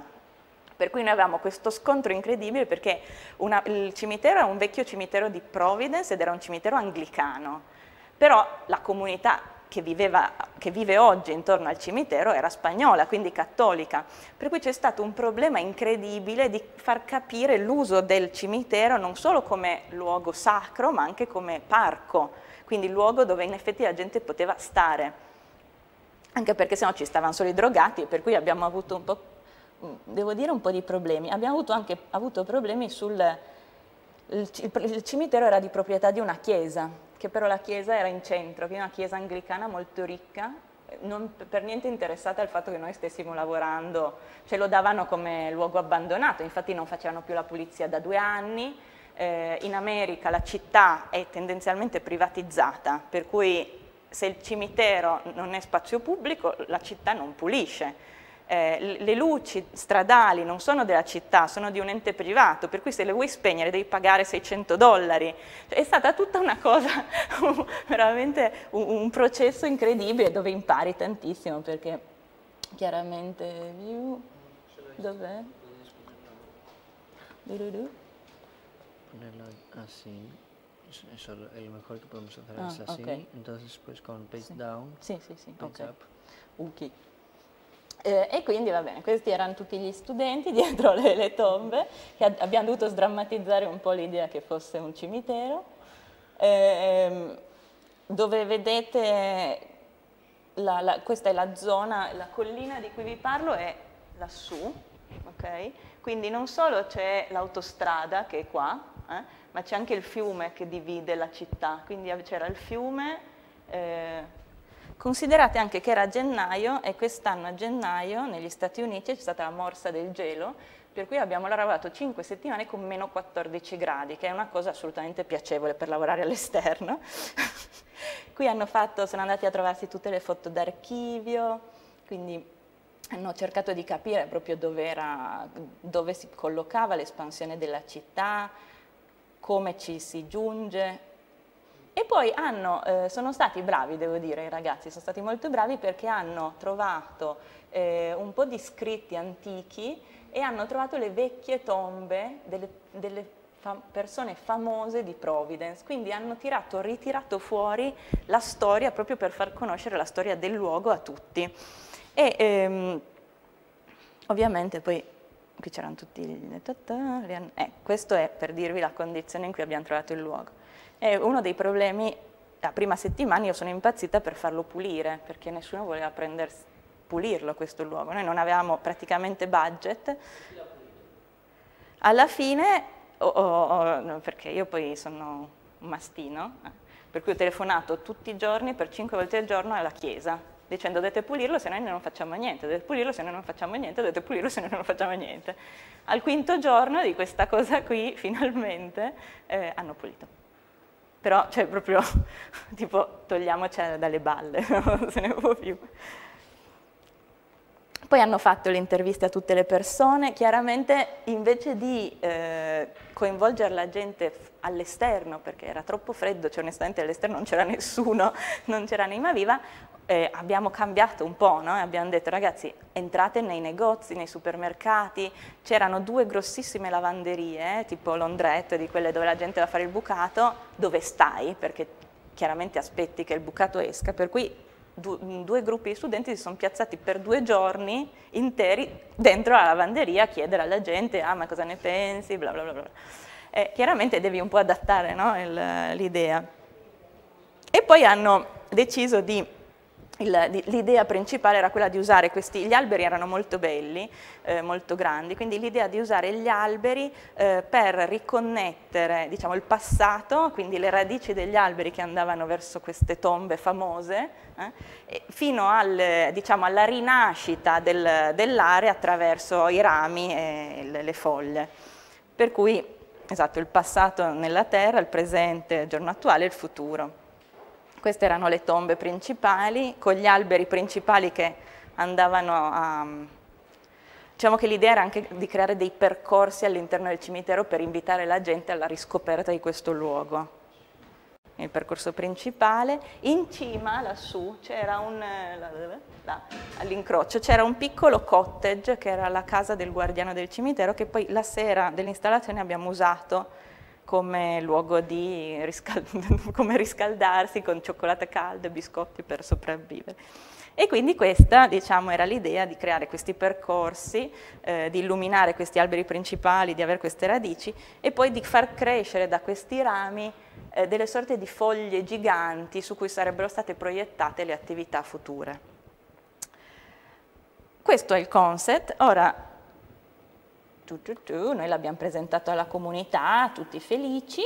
Per cui noi avevamo questo scontro incredibile, perché il cimitero era un vecchio cimitero di Providence ed era un cimitero anglicano, però la comunità che vive oggi intorno al cimitero era spagnola, quindi cattolica, per cui c'è stato un problema incredibile di far capire l'uso del cimitero non solo come luogo sacro ma anche come parco, quindi luogo dove in effetti la gente poteva stare, anche perché sennò ci stavano solo i drogati, per cui abbiamo avuto un po', devo dire, un po' di problemi. Abbiamo avuto anche problemi il cimitero era di proprietà di una chiesa, che però la chiesa era in centro, quindi una chiesa anglicana molto ricca, non per niente interessata al fatto che noi stessimo lavorando, ce lo davano come luogo abbandonato, infatti non facevano più la pulizia da 2 anni, in America la città è tendenzialmente privatizzata, per cui se il cimitero non è spazio pubblico, la città non pulisce. Le luci stradali non sono della città, sono di un ente privato, per cui se le vuoi spegnere devi pagare $600. Cioè, è stata tutta una cosa, veramente un processo incredibile dove impari tantissimo, perché chiaramente... Dov'è? Ponerlo así, eso es lo mejor que podemos hacer, es así, okay. Entonces pues con page sì. Down, sì, sì, sì. Page okay. Up. Okay. E quindi va bene, questi erano tutti gli studenti dietro le tombe, che abbiamo dovuto sdrammatizzare un po' l'idea che fosse un cimitero, dove vedete, questa è la zona, la collina di cui vi parlo è lassù, ok? Quindi non solo c'è l'autostrada che è qua, ma c'è anche il fiume che divide la città, quindi c'era il fiume... Considerate anche che era gennaio e quest'anno a gennaio negli Stati Uniti c'è stata la morsa del gelo, per cui abbiamo lavorato 5 settimane con meno 14 gradi, che è una cosa assolutamente piacevole per lavorare all'esterno. Qui hanno fatto, sono andati a trovarsi tutte le foto d'archivio, quindi hanno cercato di capire proprio dove si collocava l'espansione della città, come ci si giunge. E poi sono stati bravi, devo dire, i ragazzi, sono stati molto bravi perché hanno trovato un po' di scritti antichi e hanno trovato le vecchie tombe delle persone famose di Providence, quindi hanno ritirato fuori la storia proprio per far conoscere la storia del luogo a tutti. E ovviamente poi qui c'erano tutti gli... questo è per dirvi la condizione in cui abbiamo trovato il luogo. E uno dei problemi, la prima settimana io sono impazzita per farlo pulire, perché nessuno voleva pulirlo questo luogo, noi non avevamo praticamente budget. Alla fine, perché io poi sono un mastino, per cui ho telefonato tutti i giorni per 5 volte al giorno alla chiesa, dicendo dovete pulirlo se noi non facciamo niente, dovete pulirlo se noi non facciamo niente, dovete pulirlo se noi non facciamo niente. Al quinto giorno di questa cosa qui, finalmente, hanno pulito. Però cioè proprio tipo togliamocela dalle balle, non se ne può più. Poi hanno fatto le interviste a tutte le persone, chiaramente invece di coinvolgere la gente all'esterno, perché era troppo freddo, cioè onestamente all'esterno non c'era nessuno, non c'era anima viva, abbiamo cambiato un po', no? Abbiamo detto ragazzi entrate nei negozi, nei supermercati, c'erano 2 grossissime lavanderie, tipo Londrette, di quelle dove la gente va a fare il bucato, dove stai? Perché chiaramente aspetti che il bucato esca, per cui... 2 gruppi di studenti si sono piazzati per 2 giorni interi dentro la lavanderia a chiedere alla gente ma cosa ne pensi, bla bla bla bla. Chiaramente devi un po' adattare, no, l'idea. E poi hanno deciso l'idea principale era quella di usare gli alberi erano molto belli, molto grandi, quindi l'idea di usare gli alberi per riconnettere, diciamo, il passato, quindi le radici degli alberi che andavano verso queste tombe famose, fino diciamo, alla rinascita dell'area attraverso i rami e le foglie. Per cui, esatto, il passato nella terra, il presente, il giorno attuale e il futuro. Queste erano le tombe principali, con gli alberi principali che andavano a... Diciamo che l'idea era anche di creare dei percorsi all'interno del cimitero per invitare la gente alla riscoperta di questo luogo. Il percorso principale, in cima lassù c'era all'incrocio c'era un piccolo cottage che era la casa del guardiano del cimitero, che poi la sera dell'installazione abbiamo usato come luogo di come riscaldarsi con cioccolata calda e biscotti per sopravvivere. E quindi questa, diciamo, era l'idea di creare questi percorsi, di illuminare questi alberi principali, di avere queste radici e poi di far crescere da questi rami delle sorte di foglie giganti su cui sarebbero state proiettate le attività future. Questo è il concept. Ora, noi l'abbiamo presentato alla comunità, tutti felici,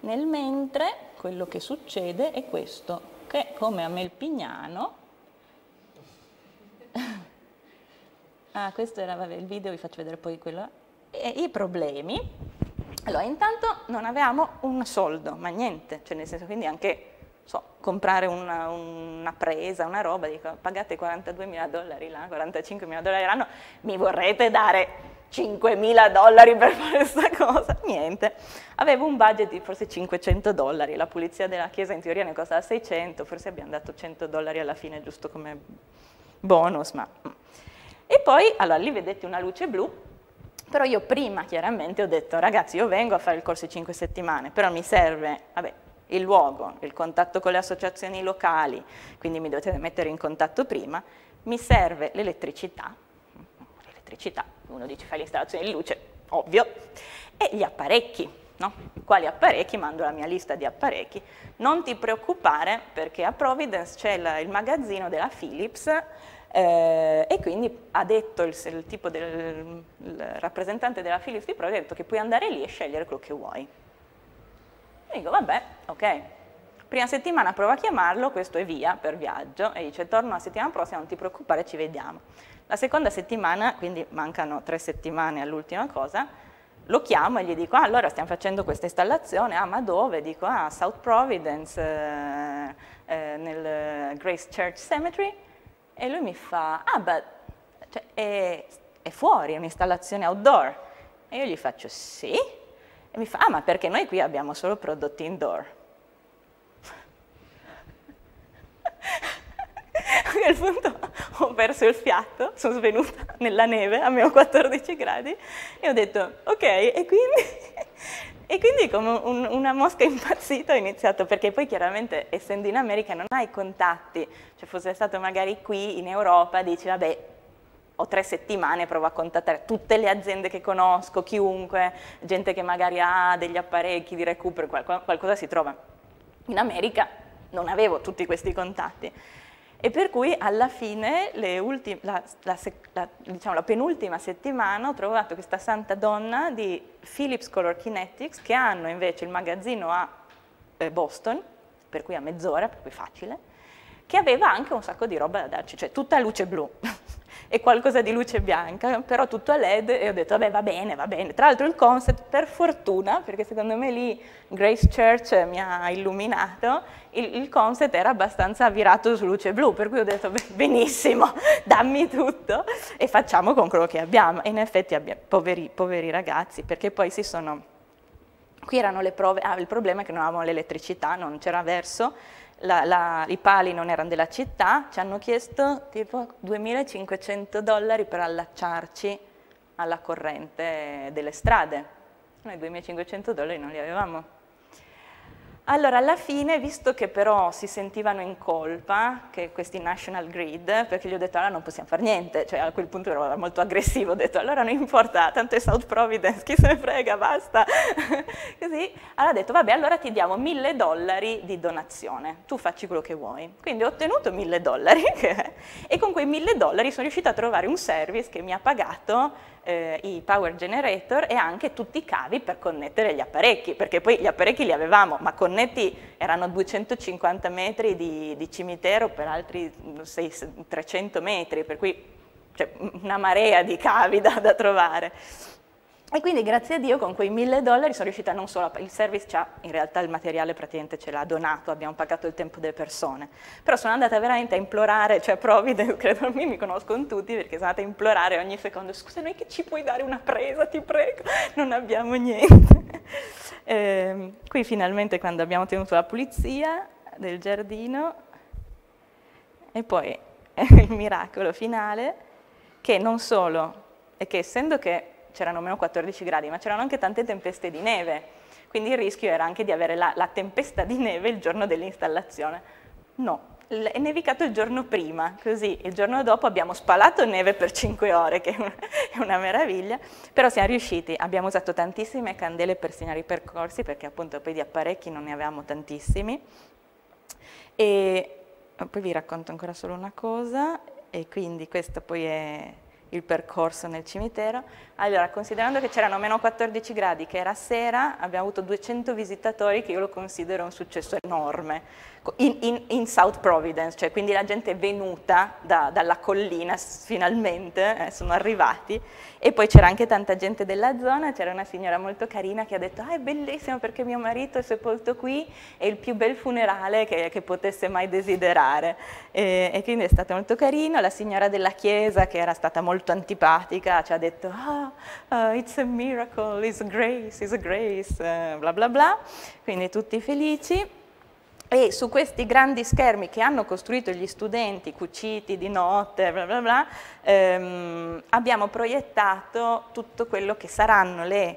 nel mentre quello che succede è questo, che come a Melpignano, questo era, vabbè, il video vi faccio vedere poi quello, i problemi, Allora, intanto non avevamo un soldo, ma niente, cioè nel senso, quindi anche, so, comprare una presa, una roba, dico, pagate $42.000 là, $45.000 l'anno, mi vorrete dare $5.000 per fare questa cosa? Niente. Avevo un budget di forse $500, la pulizia della chiesa in teoria ne costava 600, forse abbiamo dato $100 alla fine, giusto come bonus, ma... E poi, allora, lì vedete una luce blu. Però io prima chiaramente ho detto, ragazzi, io vengo a fare il corso di 5 settimane, però mi serve, vabbè, il luogo, il contatto con le associazioni locali, quindi mi dovete mettere in contatto prima, mi serve l'elettricità, uno dice fai l'installazione di luce, ovvio, e gli apparecchi, no? Quali apparecchi? Mando la mia lista di apparecchi, non ti preoccupare perché a Providence c'è il magazzino della Philips, e quindi ha detto il rappresentante della Philips di Providence, ha detto che puoi andare lì e scegliere quello che vuoi. E dico, vabbè, ok, prima settimana prova a chiamarlo, questo è via per viaggio, e dice, torno la settimana prossima, non ti preoccupare, ci vediamo. La seconda settimana, quindi mancano 3 settimane all'ultima cosa, lo chiamo e gli dico, ah, allora stiamo facendo questa installazione, ah, ma dove? Dico, ah, South Providence, nel Grace Church Cemetery. E lui mi fa, ah, beh, cioè, è fuori, è un'installazione outdoor. E io gli faccio, sì? E mi fa, ah, ma perché noi qui abbiamo solo prodotti indoor. A quel punto ho perso il fiato, sono svenuta nella neve a meno 14 gradi e ho detto, ok, e quindi... E quindi come una mosca impazzita ho iniziato, perché poi chiaramente essendo in America non hai contatti, cioè fosse stato magari qui in Europa, dici vabbè ho 3 settimane, provo a contattare tutte le aziende che conosco, chiunque, gente che magari ha degli apparecchi di recupero, qualcosa si trova. In America non avevo tutti questi contatti e per cui alla fine la penultima settimana ho trovato questa santa donna di Philips Color Kinetics che hanno invece il magazzino a Boston, per cui a mezz'ora, per cui facile, che aveva anche un sacco di roba da darci, cioè tutta luce blu e qualcosa di luce bianca, però tutto a LED e ho detto vabbè va bene, va bene. Tra l'altro il concept per fortuna, perché secondo me lì Grace Church mi ha illuminato, il concept era abbastanza virato su luce blu, per cui ho detto benissimo, dammi tutto e facciamo con quello che abbiamo. E in effetti poveri ragazzi, perché poi si sono... Qui erano le prove, il problema è che non avevamo l'elettricità, non c'era verso, i pali non erano della città, ci hanno chiesto tipo $2.500 per allacciarci alla corrente delle strade. Noi $2.500 non li avevamo. Allora alla fine, visto che però si sentivano in colpa, che questi National Grid, perché gli ho detto allora non possiamo fare niente, cioè a quel punto ero molto aggressivo, ho detto allora non importa, tanto è South Providence, chi se ne frega, basta. Così, allora ho detto vabbè allora ti diamo $1.000 di donazione, tu facci quello che vuoi. Quindi ho ottenuto $1.000 e con quei $1.000 sono riuscita a trovare un service che mi ha pagato i power generator e anche tutti i cavi per connettere gli apparecchi, perché poi gli apparecchi li avevamo, ma connetti erano 250 metri di cimitero per altri 300 metri, per cui c'è una marea di cavi da trovare. E quindi grazie a Dio con quei $1.000 sono riuscita non solo a pagare, il service c'ha, in realtà il materiale praticamente ce l'ha donato, abbiamo pagato il tempo delle persone, però sono andata veramente a implorare, cioè Providence, credo a me, mi conoscono tutti perché sono andata a implorare ogni secondo, scusa noi che ci puoi dare una presa, ti prego, non abbiamo niente. Qui finalmente quando abbiamo tenuto la pulizia del giardino e poi il miracolo finale, che non solo, è che essendo che c'erano meno 14 gradi, ma c'erano anche tante tempeste di neve, quindi il rischio era anche di avere la tempesta di neve il giorno dell'installazione. No, è nevicato il giorno prima, così il giorno dopo abbiamo spalato neve per 5 ore, che è una meraviglia, però siamo riusciti, abbiamo usato tantissime candele per segnare i percorsi, perché appunto poi di apparecchi non ne avevamo tantissimi, e poi vi racconto ancora solo una cosa, e quindi questo poi è... il percorso nel cimitero. Allora, considerando che c'erano meno 14 gradi, che era sera, abbiamo avuto 200 visitatori, che io lo considero un successo enorme, in South Providence, cioè quindi la gente è venuta dalla collina finalmente, sono arrivati, e poi c'era anche tanta gente della zona, c'era una signora molto carina che ha detto: ah, è bellissimo perché mio marito è sepolto qui, è il più bel funerale che potesse mai desiderare, e quindi è stato molto carino. La signora della chiesa, che era stata molto antipatica, ci ha detto: it's a miracle, it's a grace, bla bla bla, quindi tutti felici. E su questi grandi schermi che hanno costruito gli studenti, cuciti di notte, bla bla bla, abbiamo proiettato tutto quello che saranno le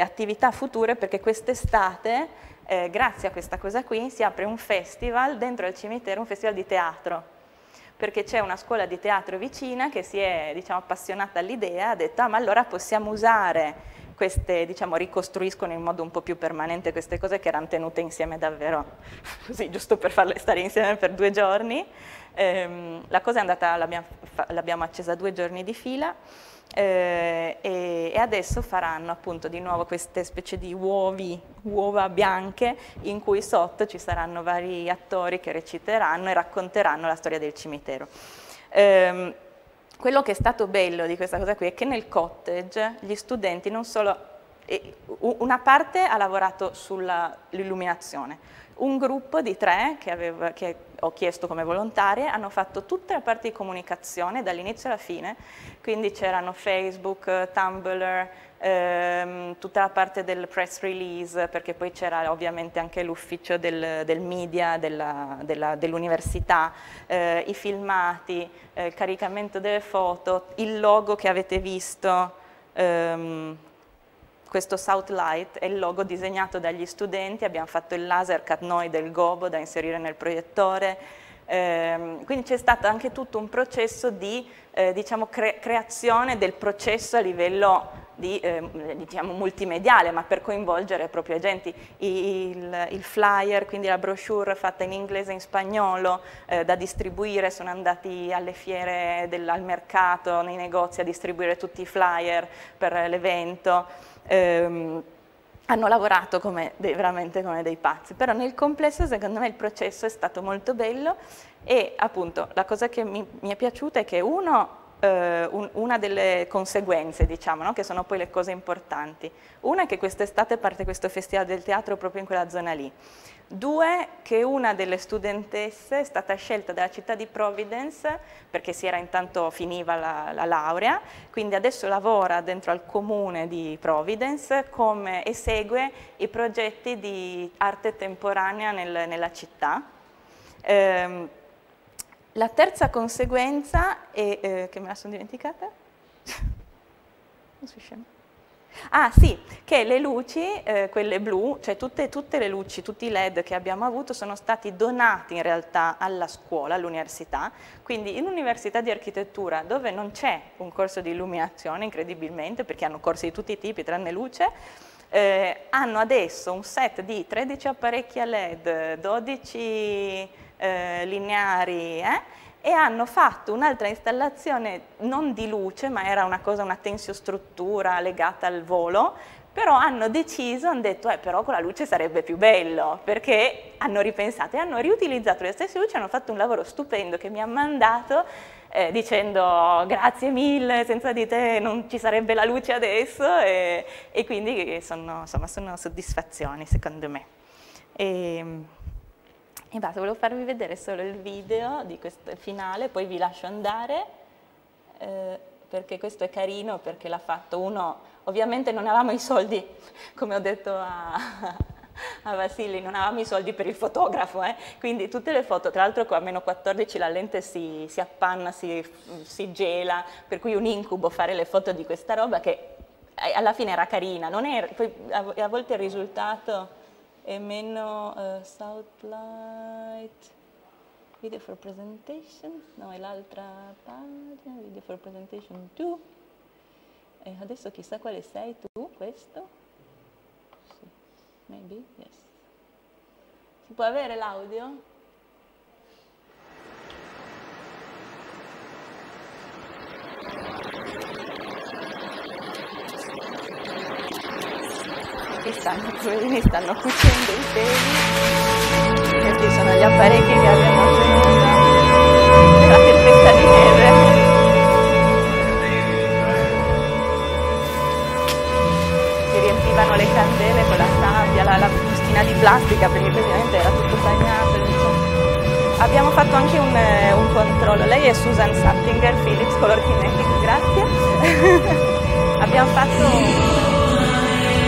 attività future, perché quest'estate, grazie a questa cosa qui, si apre un festival dentro al cimitero, un festival di teatro, perché c'è una scuola di teatro vicina che si è, diciamo, appassionata all'idea, ha detto: ah, ma allora possiamo usare queste, diciamo, ricostruiscono in modo un po' più permanente queste cose che erano tenute insieme davvero così, giusto per farle stare insieme per 2 giorni. La cosa è andata, l'abbiamo accesa 2 giorni di fila, e adesso faranno appunto di nuovo queste specie di uova bianche in cui sotto ci saranno vari attori che reciteranno e racconteranno la storia del cimitero. Quello che è stato bello di questa cosa qui è che nel cottage gli studenti non solo... una parte ha lavorato sull'illuminazione, un gruppo di 3 che ho chiesto come volontarie hanno fatto tutta la parte di comunicazione dall'inizio alla fine, quindi c'erano Facebook, Tumblr, tutta la parte del press release, perché poi c'era ovviamente anche l'ufficio del media dell'università, i filmati, il caricamento delle foto, il logo che avete visto, questo South Light è il logo disegnato dagli studenti, abbiamo fatto il laser cut noi del gobo da inserire nel proiettore, quindi c'è stato anche tutto un processo di diciamo, creazione del processo a livello diciamo, multimediale, ma per coinvolgere proprio agenti, il flyer, quindi la brochure fatta in inglese e in spagnolo, da distribuire, sono andati alle fiere, al mercato, nei negozi a distribuire tutti i flyer per l'evento, hanno lavorato veramente come dei pazzi, però nel complesso secondo me il processo è stato molto bello, e appunto la cosa che mi è piaciuta è che una delle conseguenze, diciamo, no? Che sono poi le cose importanti. Una è che quest'estate parte questo festival del teatro proprio in quella zona lì. 2, che una delle studentesse è stata scelta dalla città di Providence, perché intanto finiva la laurea, quindi adesso lavora dentro al comune di Providence e segue i progetti di arte temporanea nella città. La terza conseguenza è, che me la sono dimenticata? Non si scema. Ah sì, che le luci, quelle blu, cioè tutte le luci, tutti i LED che abbiamo avuto sono stati donati in realtà alla scuola, all'università, quindi in un'università di architettura dove non c'è un corso di illuminazione, incredibilmente, perché hanno corsi di tutti i tipi tranne luce, hanno adesso un set di 13 apparecchi a LED, 12... lineari, e hanno fatto un'altra installazione non di luce, ma era una tensiostruttura legata al volo, però hanno detto però con la luce sarebbe più bello, perché hanno ripensato e hanno riutilizzato le stesse luci, hanno fatto un lavoro stupendo che mi ha mandato dicendo: grazie mille, senza di te non ci sarebbe la luce adesso, e quindi sono soddisfazioni secondo me. E basta, volevo farvi vedere solo il video di questo finale, poi vi lascio andare, perché questo è carino, perché l'ha fatto uno, ovviamente non avevamo i soldi, come ho detto a Vasili, non avevamo i soldi per il fotografo, quindi tutte le foto, tra l'altro a meno 14 la lente si appanna, si gela, per cui è un incubo fare le foto di questa roba che alla fine era carina, non era, poi a volte il risultato... e meno South Light video for presentation, no, è l'altra pagina, video for presentation 2, e adesso chissà quale sei tu, questo? Sì, maybe, yes. Si può avere l'audio? che stanno cruini, stanno cucendo i peli, perché sono gli apparecchi che abbiamo ottenuto nella tempesta di neve. Si riempivano le candele con la sabbia, la bustina di plastica, perché praticamente era tutto bagnato. Abbiamo fatto anche un controllo, lei è Susan Sappinger, Philips Color Kinetic, grazie. Abbiamo fatto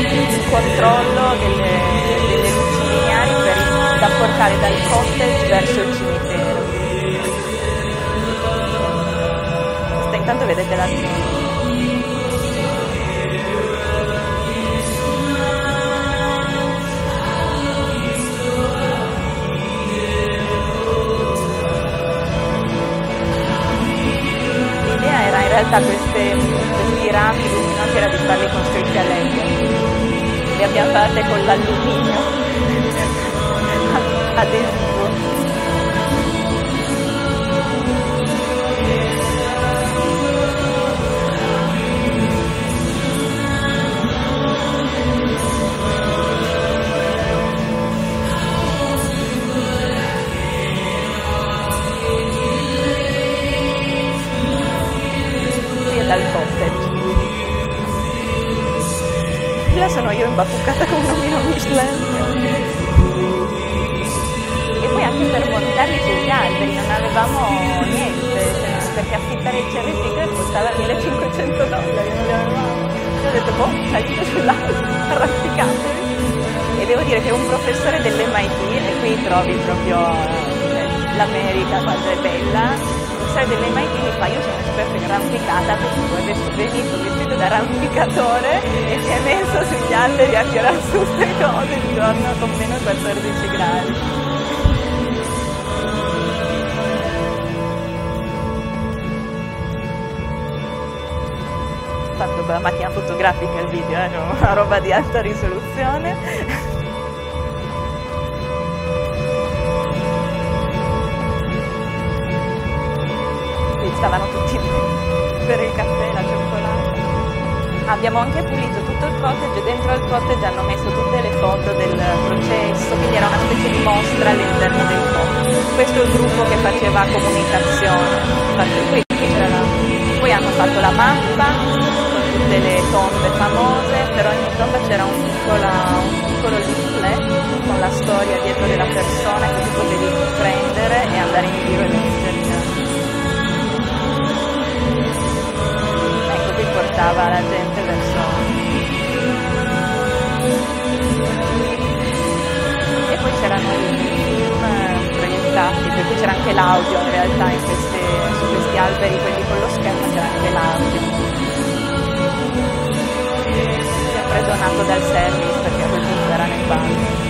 un controllo delle luci lineari da portare dal cottage verso il cimitero. Questa, intanto vedete la luce. In realtà questi rami illuminati era di farli costruiti a legno, li abbiamo fatte con l'alluminio adesivo. Dal cottage. Là sono io imbacuccata con un omino Michelin. E poi anche per montarli sugli alberi non avevamo niente, cioè, perché affittare il cherry picker costava $1.500, non li avevamo. Io ho detto, boh, salite sull'albero, arrampicate. E devo dire che un professore dell'MIT, e qui trovi proprio l'America quando è bella, dell'MIT mi fa: io sono esperto in arrampicata, perché tu hai vestito da arrampicatore e si è messo sugli alberi a tirare su queste cose il giorno con meno 14 gradi. Fatto con la macchina fotografica il video, una roba di alta risoluzione. Stavano tutti per il caffè e la cioccolata. Abbiamo anche pulito tutto il cottage, dentro al cottage hanno messo tutte le foto del processo, quindi era una specie di mostra all'interno del cottage. Questo è il gruppo che faceva comunicazione, infatti qui c'era. Poi hanno fatto la mappa con tutte le tombe famose, per ogni tomba c'era un piccolo leaflet con la storia dietro della persona che tu potevi prendere e andare in giro e leggere. Portava la gente verso. E poi c'erano i film proiettati, per cui c'era anche l'audio in realtà su questi alberi, quelli con lo schermo c'era anche l'audio. Sempre donato dal service, perché a quel punto erano in bagno.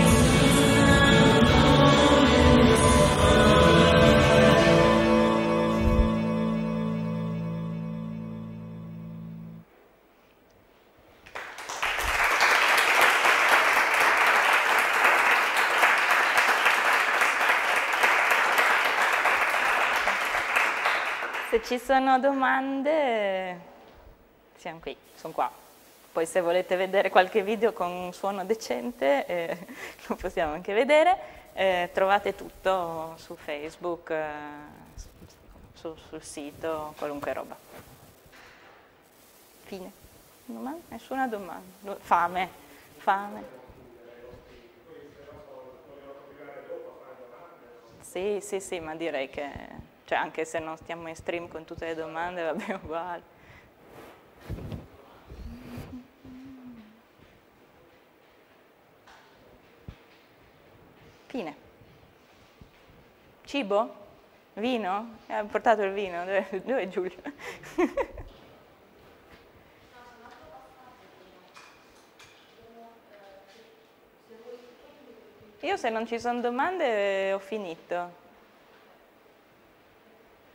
Ci sono domande? Siamo qui, sono qua. Poi se volete vedere qualche video con un suono decente, lo possiamo anche vedere. Trovate tutto su Facebook, sul sito, qualunque roba. Fine. Domanda? Nessuna domanda. Fame. Fame. Sì, sì, sì, ma direi che... Cioè, anche se non stiamo in stream con tutte le domande, va bene uguale. Fine. Cibo? Vino? Ha portato il vino? Dove è Giulio? Io, se non ci sono domande, ho finito.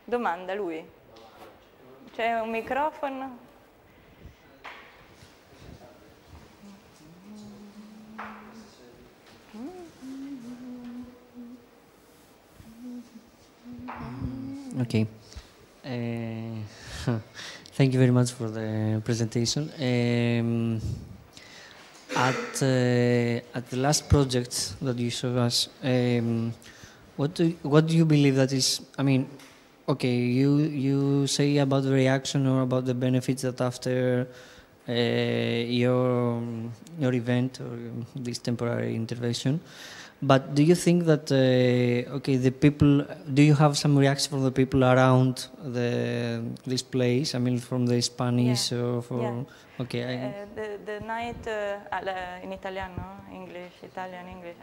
Domanda lui. C'è un microfono? Okay. Thank you very much for the presentation. At the last project that you showed us, what do you believe that is? I mean, okay, you say about the reaction or about the benefits that after your event or this temporary intervention. But do you think that okay, the people? Do you have some reaction from the people around this place? I mean, from the Spanish or from okay. The night in italiano, English, Italian English.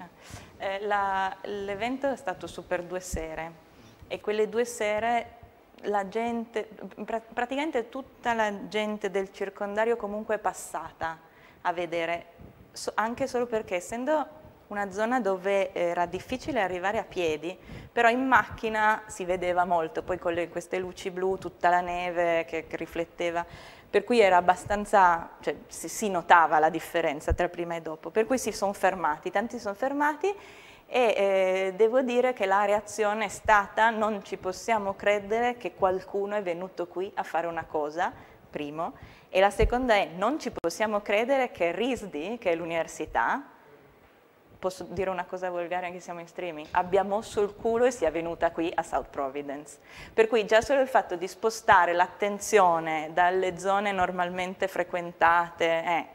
L'evento è stato su per 2 sere e quelle 2 sere la gente, praticamente tutta la gente del circondario comunque è passata a vedere, anche solo perché essendo una zona dove era difficile arrivare a piedi, però in macchina si vedeva molto, poi con queste luci blu, tutta la neve che rifletteva, per cui era abbastanza, cioè, si notava la differenza tra prima e dopo, per cui si sono fermati, tanti sono fermati e devo dire che la reazione è stata: non ci possiamo credere che qualcuno è venuto qui a fare una cosa, primo, e la seconda è: non ci possiamo credere che RISD, che è l'università, posso dire una cosa volgare anche se siamo in streaming, abbia mosso il culo e sia venuta qui a South Providence. Per cui già solo il fatto di spostare l'attenzione dalle zone normalmente frequentate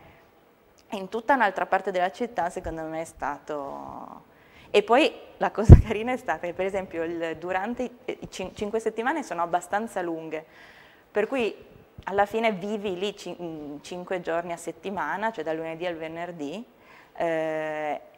in tutta un'altra parte della città, secondo me è stato... E poi la cosa carina è stata che per esempio durante i 5 settimane sono abbastanza lunghe, per cui alla fine vivi lì 5 giorni a settimana, cioè dal lunedì al venerdì,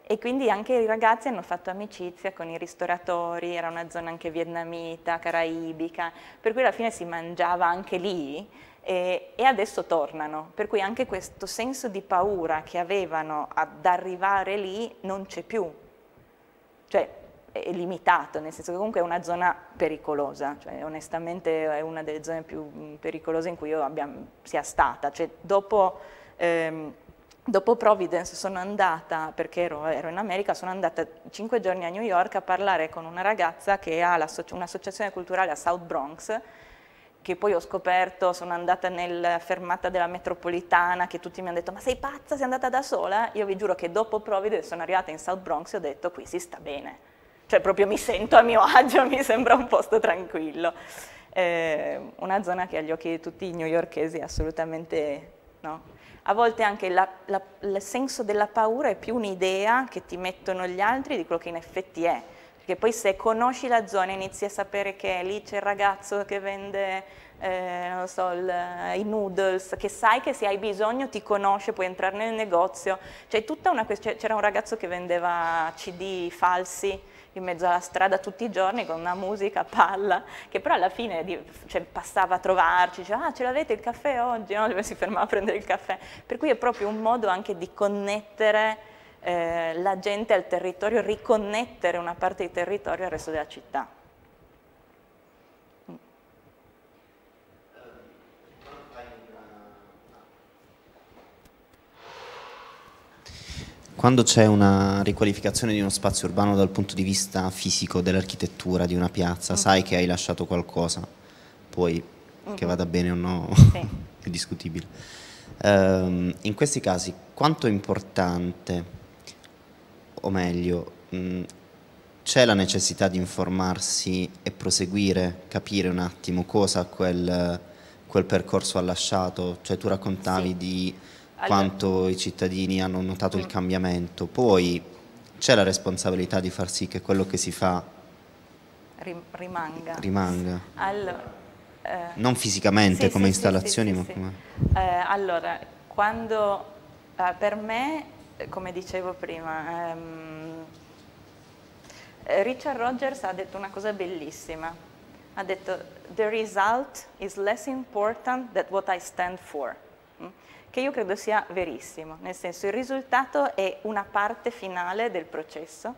e quindi anche i ragazzi hanno fatto amicizia con i ristoratori, era una zona anche vietnamita, caraibica, per cui alla fine si mangiava anche lì e adesso tornano, per cui anche questo senso di paura che avevano ad arrivare lì non c'è più, cioè è limitato, nel senso che comunque è una zona pericolosa, cioè onestamente è una delle zone più pericolose in cui io sia stata, cioè dopo... Dopo Providence sono andata, perché ero in America, sono andata 5 giorni a New York a parlare con una ragazza che ha un'associazione culturale a South Bronx, che poi ho scoperto, sono andata nella fermata della metropolitana, che tutti mi hanno detto: ma sei pazza, sei andata da sola? Io vi giuro che dopo Providence sono arrivata in South Bronx e ho detto: qui si sta bene, cioè proprio mi sento a mio agio, mi sembra un posto tranquillo. Una zona che agli occhi di tutti i newyorkesi è assolutamente... no? A volte anche il senso della paura è più un'idea che ti mettono gli altri di quello che in effetti è, perché poi se conosci la zona inizi a sapere che lì c'è il ragazzo che vende non so, i noodles, che sai che se hai bisogno ti conosce, puoi entrare nel negozio, c'è tutta una questione, c'era un ragazzo che vendeva CD falsi in mezzo alla strada tutti i giorni con una musica a palla, che però alla fine cioè, passava a trovarci, diceva: ah, ce l'avete il caffè oggi? No? Si fermava a prendere il caffè, per cui è proprio un modo anche di connettere la gente al territorio, riconnettere una parte di territorio al resto della città. Quando c'è una riqualificazione di uno spazio urbano dal punto di vista fisico, dell'architettura, di una piazza, sai che hai lasciato qualcosa, poi che vada bene o no è discutibile. In questi casi quanto è importante, o meglio, c'è la necessità di informarsi e proseguire, capire un attimo cosa quel percorso ha lasciato, cioè tu raccontavi di... quanto i cittadini hanno notato il cambiamento, poi c'è la responsabilità di far sì che quello che si fa rimanga. Allora, non fisicamente come installazioni, ma come... allora, quando per me, come dicevo prima, Richard Rogers ha detto una cosa bellissima, ha detto: "The result is less important than what I stand for", che io credo sia verissimo, nel senso il risultato è una parte finale del processo,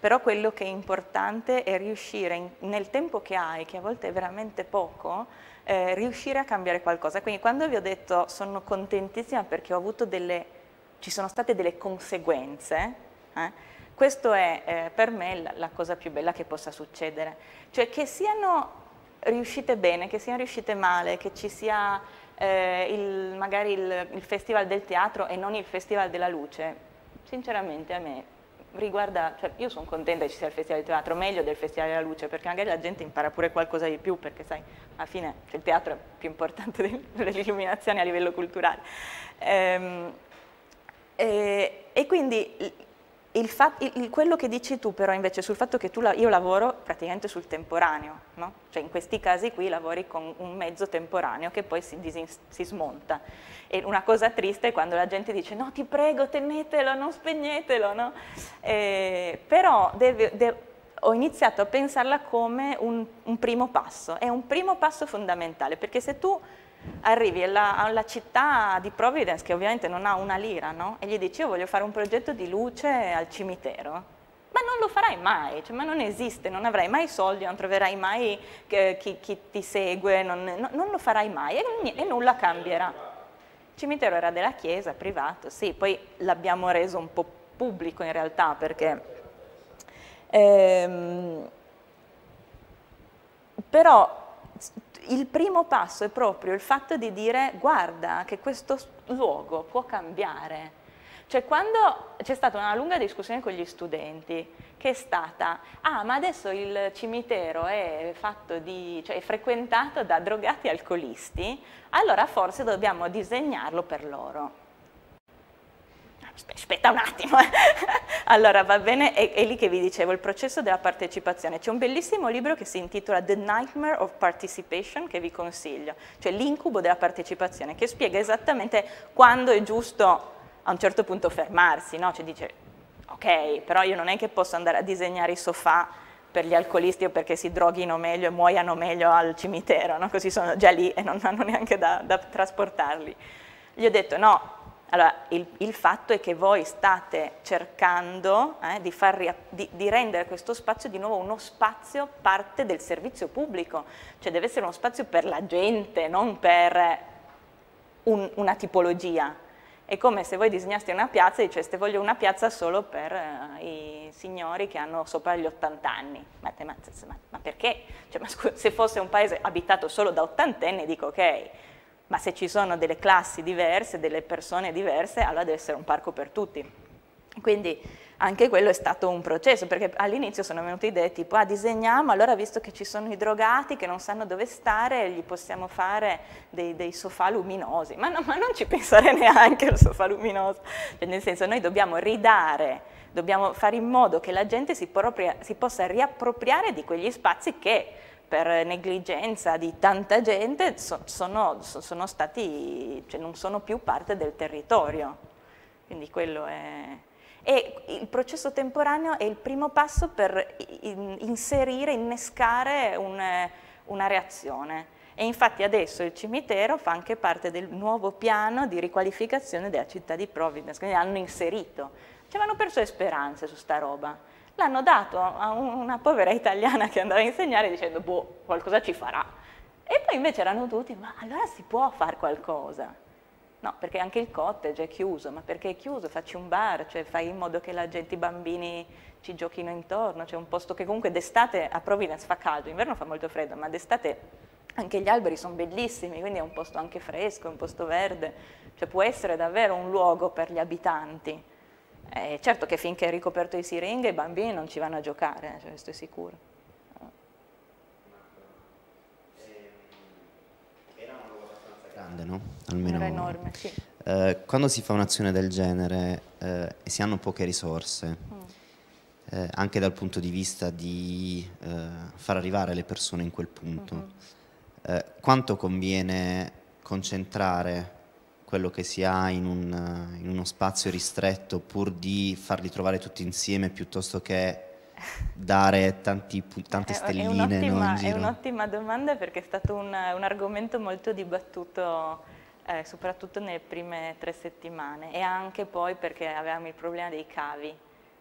però quello che è importante è riuscire nel tempo che hai, che a volte è veramente poco, riuscire a cambiare qualcosa. Quindi quando vi ho detto sono contentissima perché ho avuto ci sono state delle conseguenze, questo è per me la cosa più bella che possa succedere, cioè che siano riuscite bene, che siano riuscite male, che ci sia magari il festival del teatro e non il festival della luce, sinceramente a me riguarda, cioè io sono contenta che ci sia il festival del teatro, meglio del festival della luce, perché magari la gente impara pure qualcosa di più, perché sai, alla fine cioè, il teatro è più importante dell'illuminazione a livello culturale. E quindi quello che dici tu però invece sul fatto che io lavoro praticamente sul temporaneo, no? Cioè in questi casi qui lavori con un mezzo temporaneo che poi si smonta. E una cosa triste è quando la gente dice no ti prego tenetelo, non spegnetelo, no? Però ho iniziato a pensarla come un primo passo, è un primo passo fondamentale, perché se tu arrivi alla città di Providence, che ovviamente non ha una lira, no? E gli dici io voglio fare un progetto di luce al cimitero, ma non lo farai mai, cioè, ma non esiste, non avrai mai soldi, non troverai mai chi ti segue, non lo farai mai e nulla cambierà. Il cimitero era della chiesa, privato, sì, poi l'abbiamo reso un po' pubblico in realtà, perché però il primo passo è proprio il fatto di dire guarda che questo luogo può cambiare. Cioè quando c'è stata una lunga discussione con gli studenti che è stata ma adesso il cimitero è fatto cioè è frequentato da drogati e alcolisti, allora forse dobbiamo disegnarlo per loro. Aspetta un attimo, allora va bene, è lì che vi dicevo, il processo della partecipazione. C'è un bellissimo libro che si intitola The Nightmare of Participation, che vi consiglio, cioè l'incubo della partecipazione, che spiega esattamente quando è giusto a un certo punto fermarsi, no? Cioè dice, ok, però io non è che posso andare a disegnare i sofà per gli alcolisti o perché si droghino meglio e muoiano meglio al cimitero, no? Così sono già lì e non hanno neanche da trasportarli. Gli ho detto no. Allora, il fatto è che voi state cercando di rendere questo spazio di nuovo uno spazio parte del servizio pubblico, cioè deve essere uno spazio per la gente, non per una tipologia. È come se voi disegnaste una piazza e diceste voglio una piazza solo per i signori che hanno sopra gli 80 anni. Ma perché? Cioè, se fosse un paese abitato solo da ottantenni dico ok, ma se ci sono delle classi diverse, delle persone diverse, allora deve essere un parco per tutti. Quindi anche quello è stato un processo, perché all'inizio sono venute idee tipo disegniamo, allora visto che ci sono i drogati che non sanno dove stare, gli possiamo fare dei sofà luminosi, ma non ci pensare neanche al sofà luminoso, cioè, nel senso noi dobbiamo ridare, dobbiamo fare in modo che la gente si possa riappropriare di quegli spazi che per negligenza di tanta gente sono stati, cioè non sono più parte del territorio, quindi quello è. E il processo temporaneo è il primo passo per innescare una reazione, e infatti adesso il cimitero fa anche parte del nuovo piano di riqualificazione della città di Providence, quindi l'hanno inserito, c'erano perso le speranze su sta roba. L'hanno dato a una povera italiana che andava a insegnare dicendo boh, qualcosa ci farà. E poi invece erano tutti, ma allora si può fare qualcosa? No, perché anche il cottage è chiuso, ma perché è chiuso? Facci un bar, cioè fai in modo che la gente, i bambini ci giochino intorno, c'è un posto che comunque d'estate a Providence fa caldo, inverno fa molto freddo, ma d'estate anche gli alberi sono bellissimi, quindi è un posto anche fresco, è un posto verde, cioè può essere davvero un luogo per gli abitanti. Certo che finché è ricoperto di siringhe i bambini non ci vanno a giocare, cioè questo è sicuro. Era una cosa abbastanza grande, no? Almeno era enorme, sì. Quando si fa un'azione del genere e si hanno poche risorse, anche dal punto di vista di far arrivare le persone in quel punto, quanto conviene concentrare quello che si ha in uno spazio ristretto pur di farli trovare tutti insieme piuttosto che dare tante stelline in giro? È un'ottima domanda, perché è stato un argomento molto dibattuto soprattutto nelle prime 3 settimane, e anche poi perché avevamo il problema dei cavi,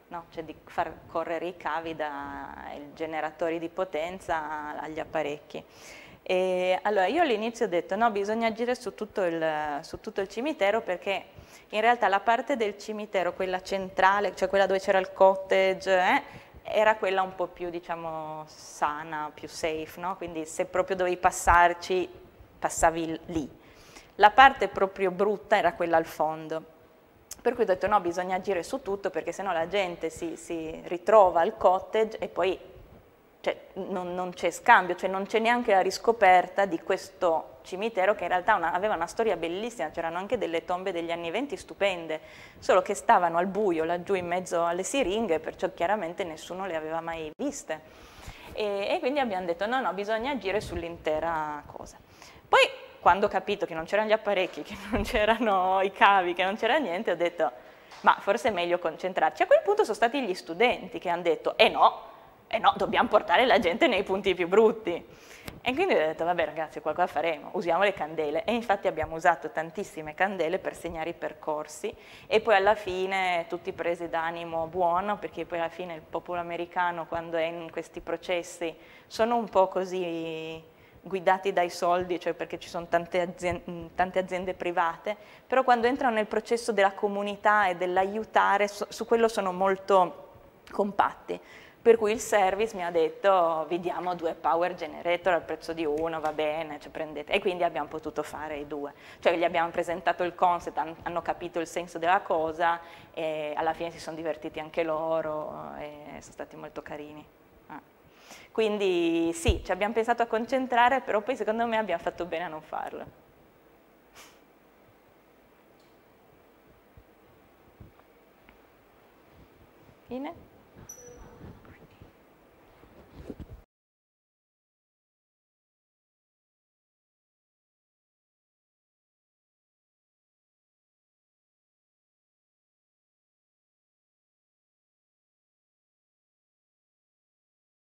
no? Cioè di far correre i cavi dai generatori di potenza agli apparecchi. E allora io all'inizio ho detto no, bisogna agire su tutto il cimitero, perché in realtà la parte del cimitero, quella centrale, cioè quella dove c'era il cottage, era quella un po' più diciamo sana, più safe, no? Quindi se proprio dovevi passarci passavi lì. La parte proprio brutta era quella al fondo. Per cui ho detto no, bisogna agire su tutto perché sennò la gente si ritrova al cottage e poi cioè, non c'è scambio, cioè non c'è neanche la riscoperta di questo cimitero che in realtà aveva una storia bellissima, c'erano anche delle tombe degli anni '20 stupende, solo che stavano al buio laggiù in mezzo alle siringhe, perciò chiaramente nessuno le aveva mai viste. E quindi abbiamo detto no, bisogna agire sull'intera cosa. Poi, quando ho capito che non c'erano gli apparecchi, che non c'erano i cavi, che non c'era niente, ho detto ma forse è meglio concentrarci. A quel punto sono stati gli studenti che hanno detto eh no, dobbiamo portare la gente nei punti più brutti. E quindi ho detto vabbè ragazzi, qualcosa faremo, usiamo le candele. E infatti abbiamo usato tantissime candele per segnare i percorsi e poi alla fine tutti presi d'animo buono, perché poi alla fine il popolo americano quando è in questi processi sono un po' così guidati dai soldi, cioè perché ci sono tante aziende private, però quando entrano nel processo della comunità e dell'aiutare, su quello sono molto compatti. Per cui il service mi ha detto vi diamo 2 power generator al prezzo di 1, va bene, cioè prendete. E quindi abbiamo potuto fare i 2. Cioè gli abbiamo presentato il concept, hanno capito il senso della cosa e alla fine si sono divertiti anche loro e sono stati molto carini. Quindi sì, ci abbiamo pensato a concentrare, però poi secondo me abbiamo fatto bene a non farlo. Fine?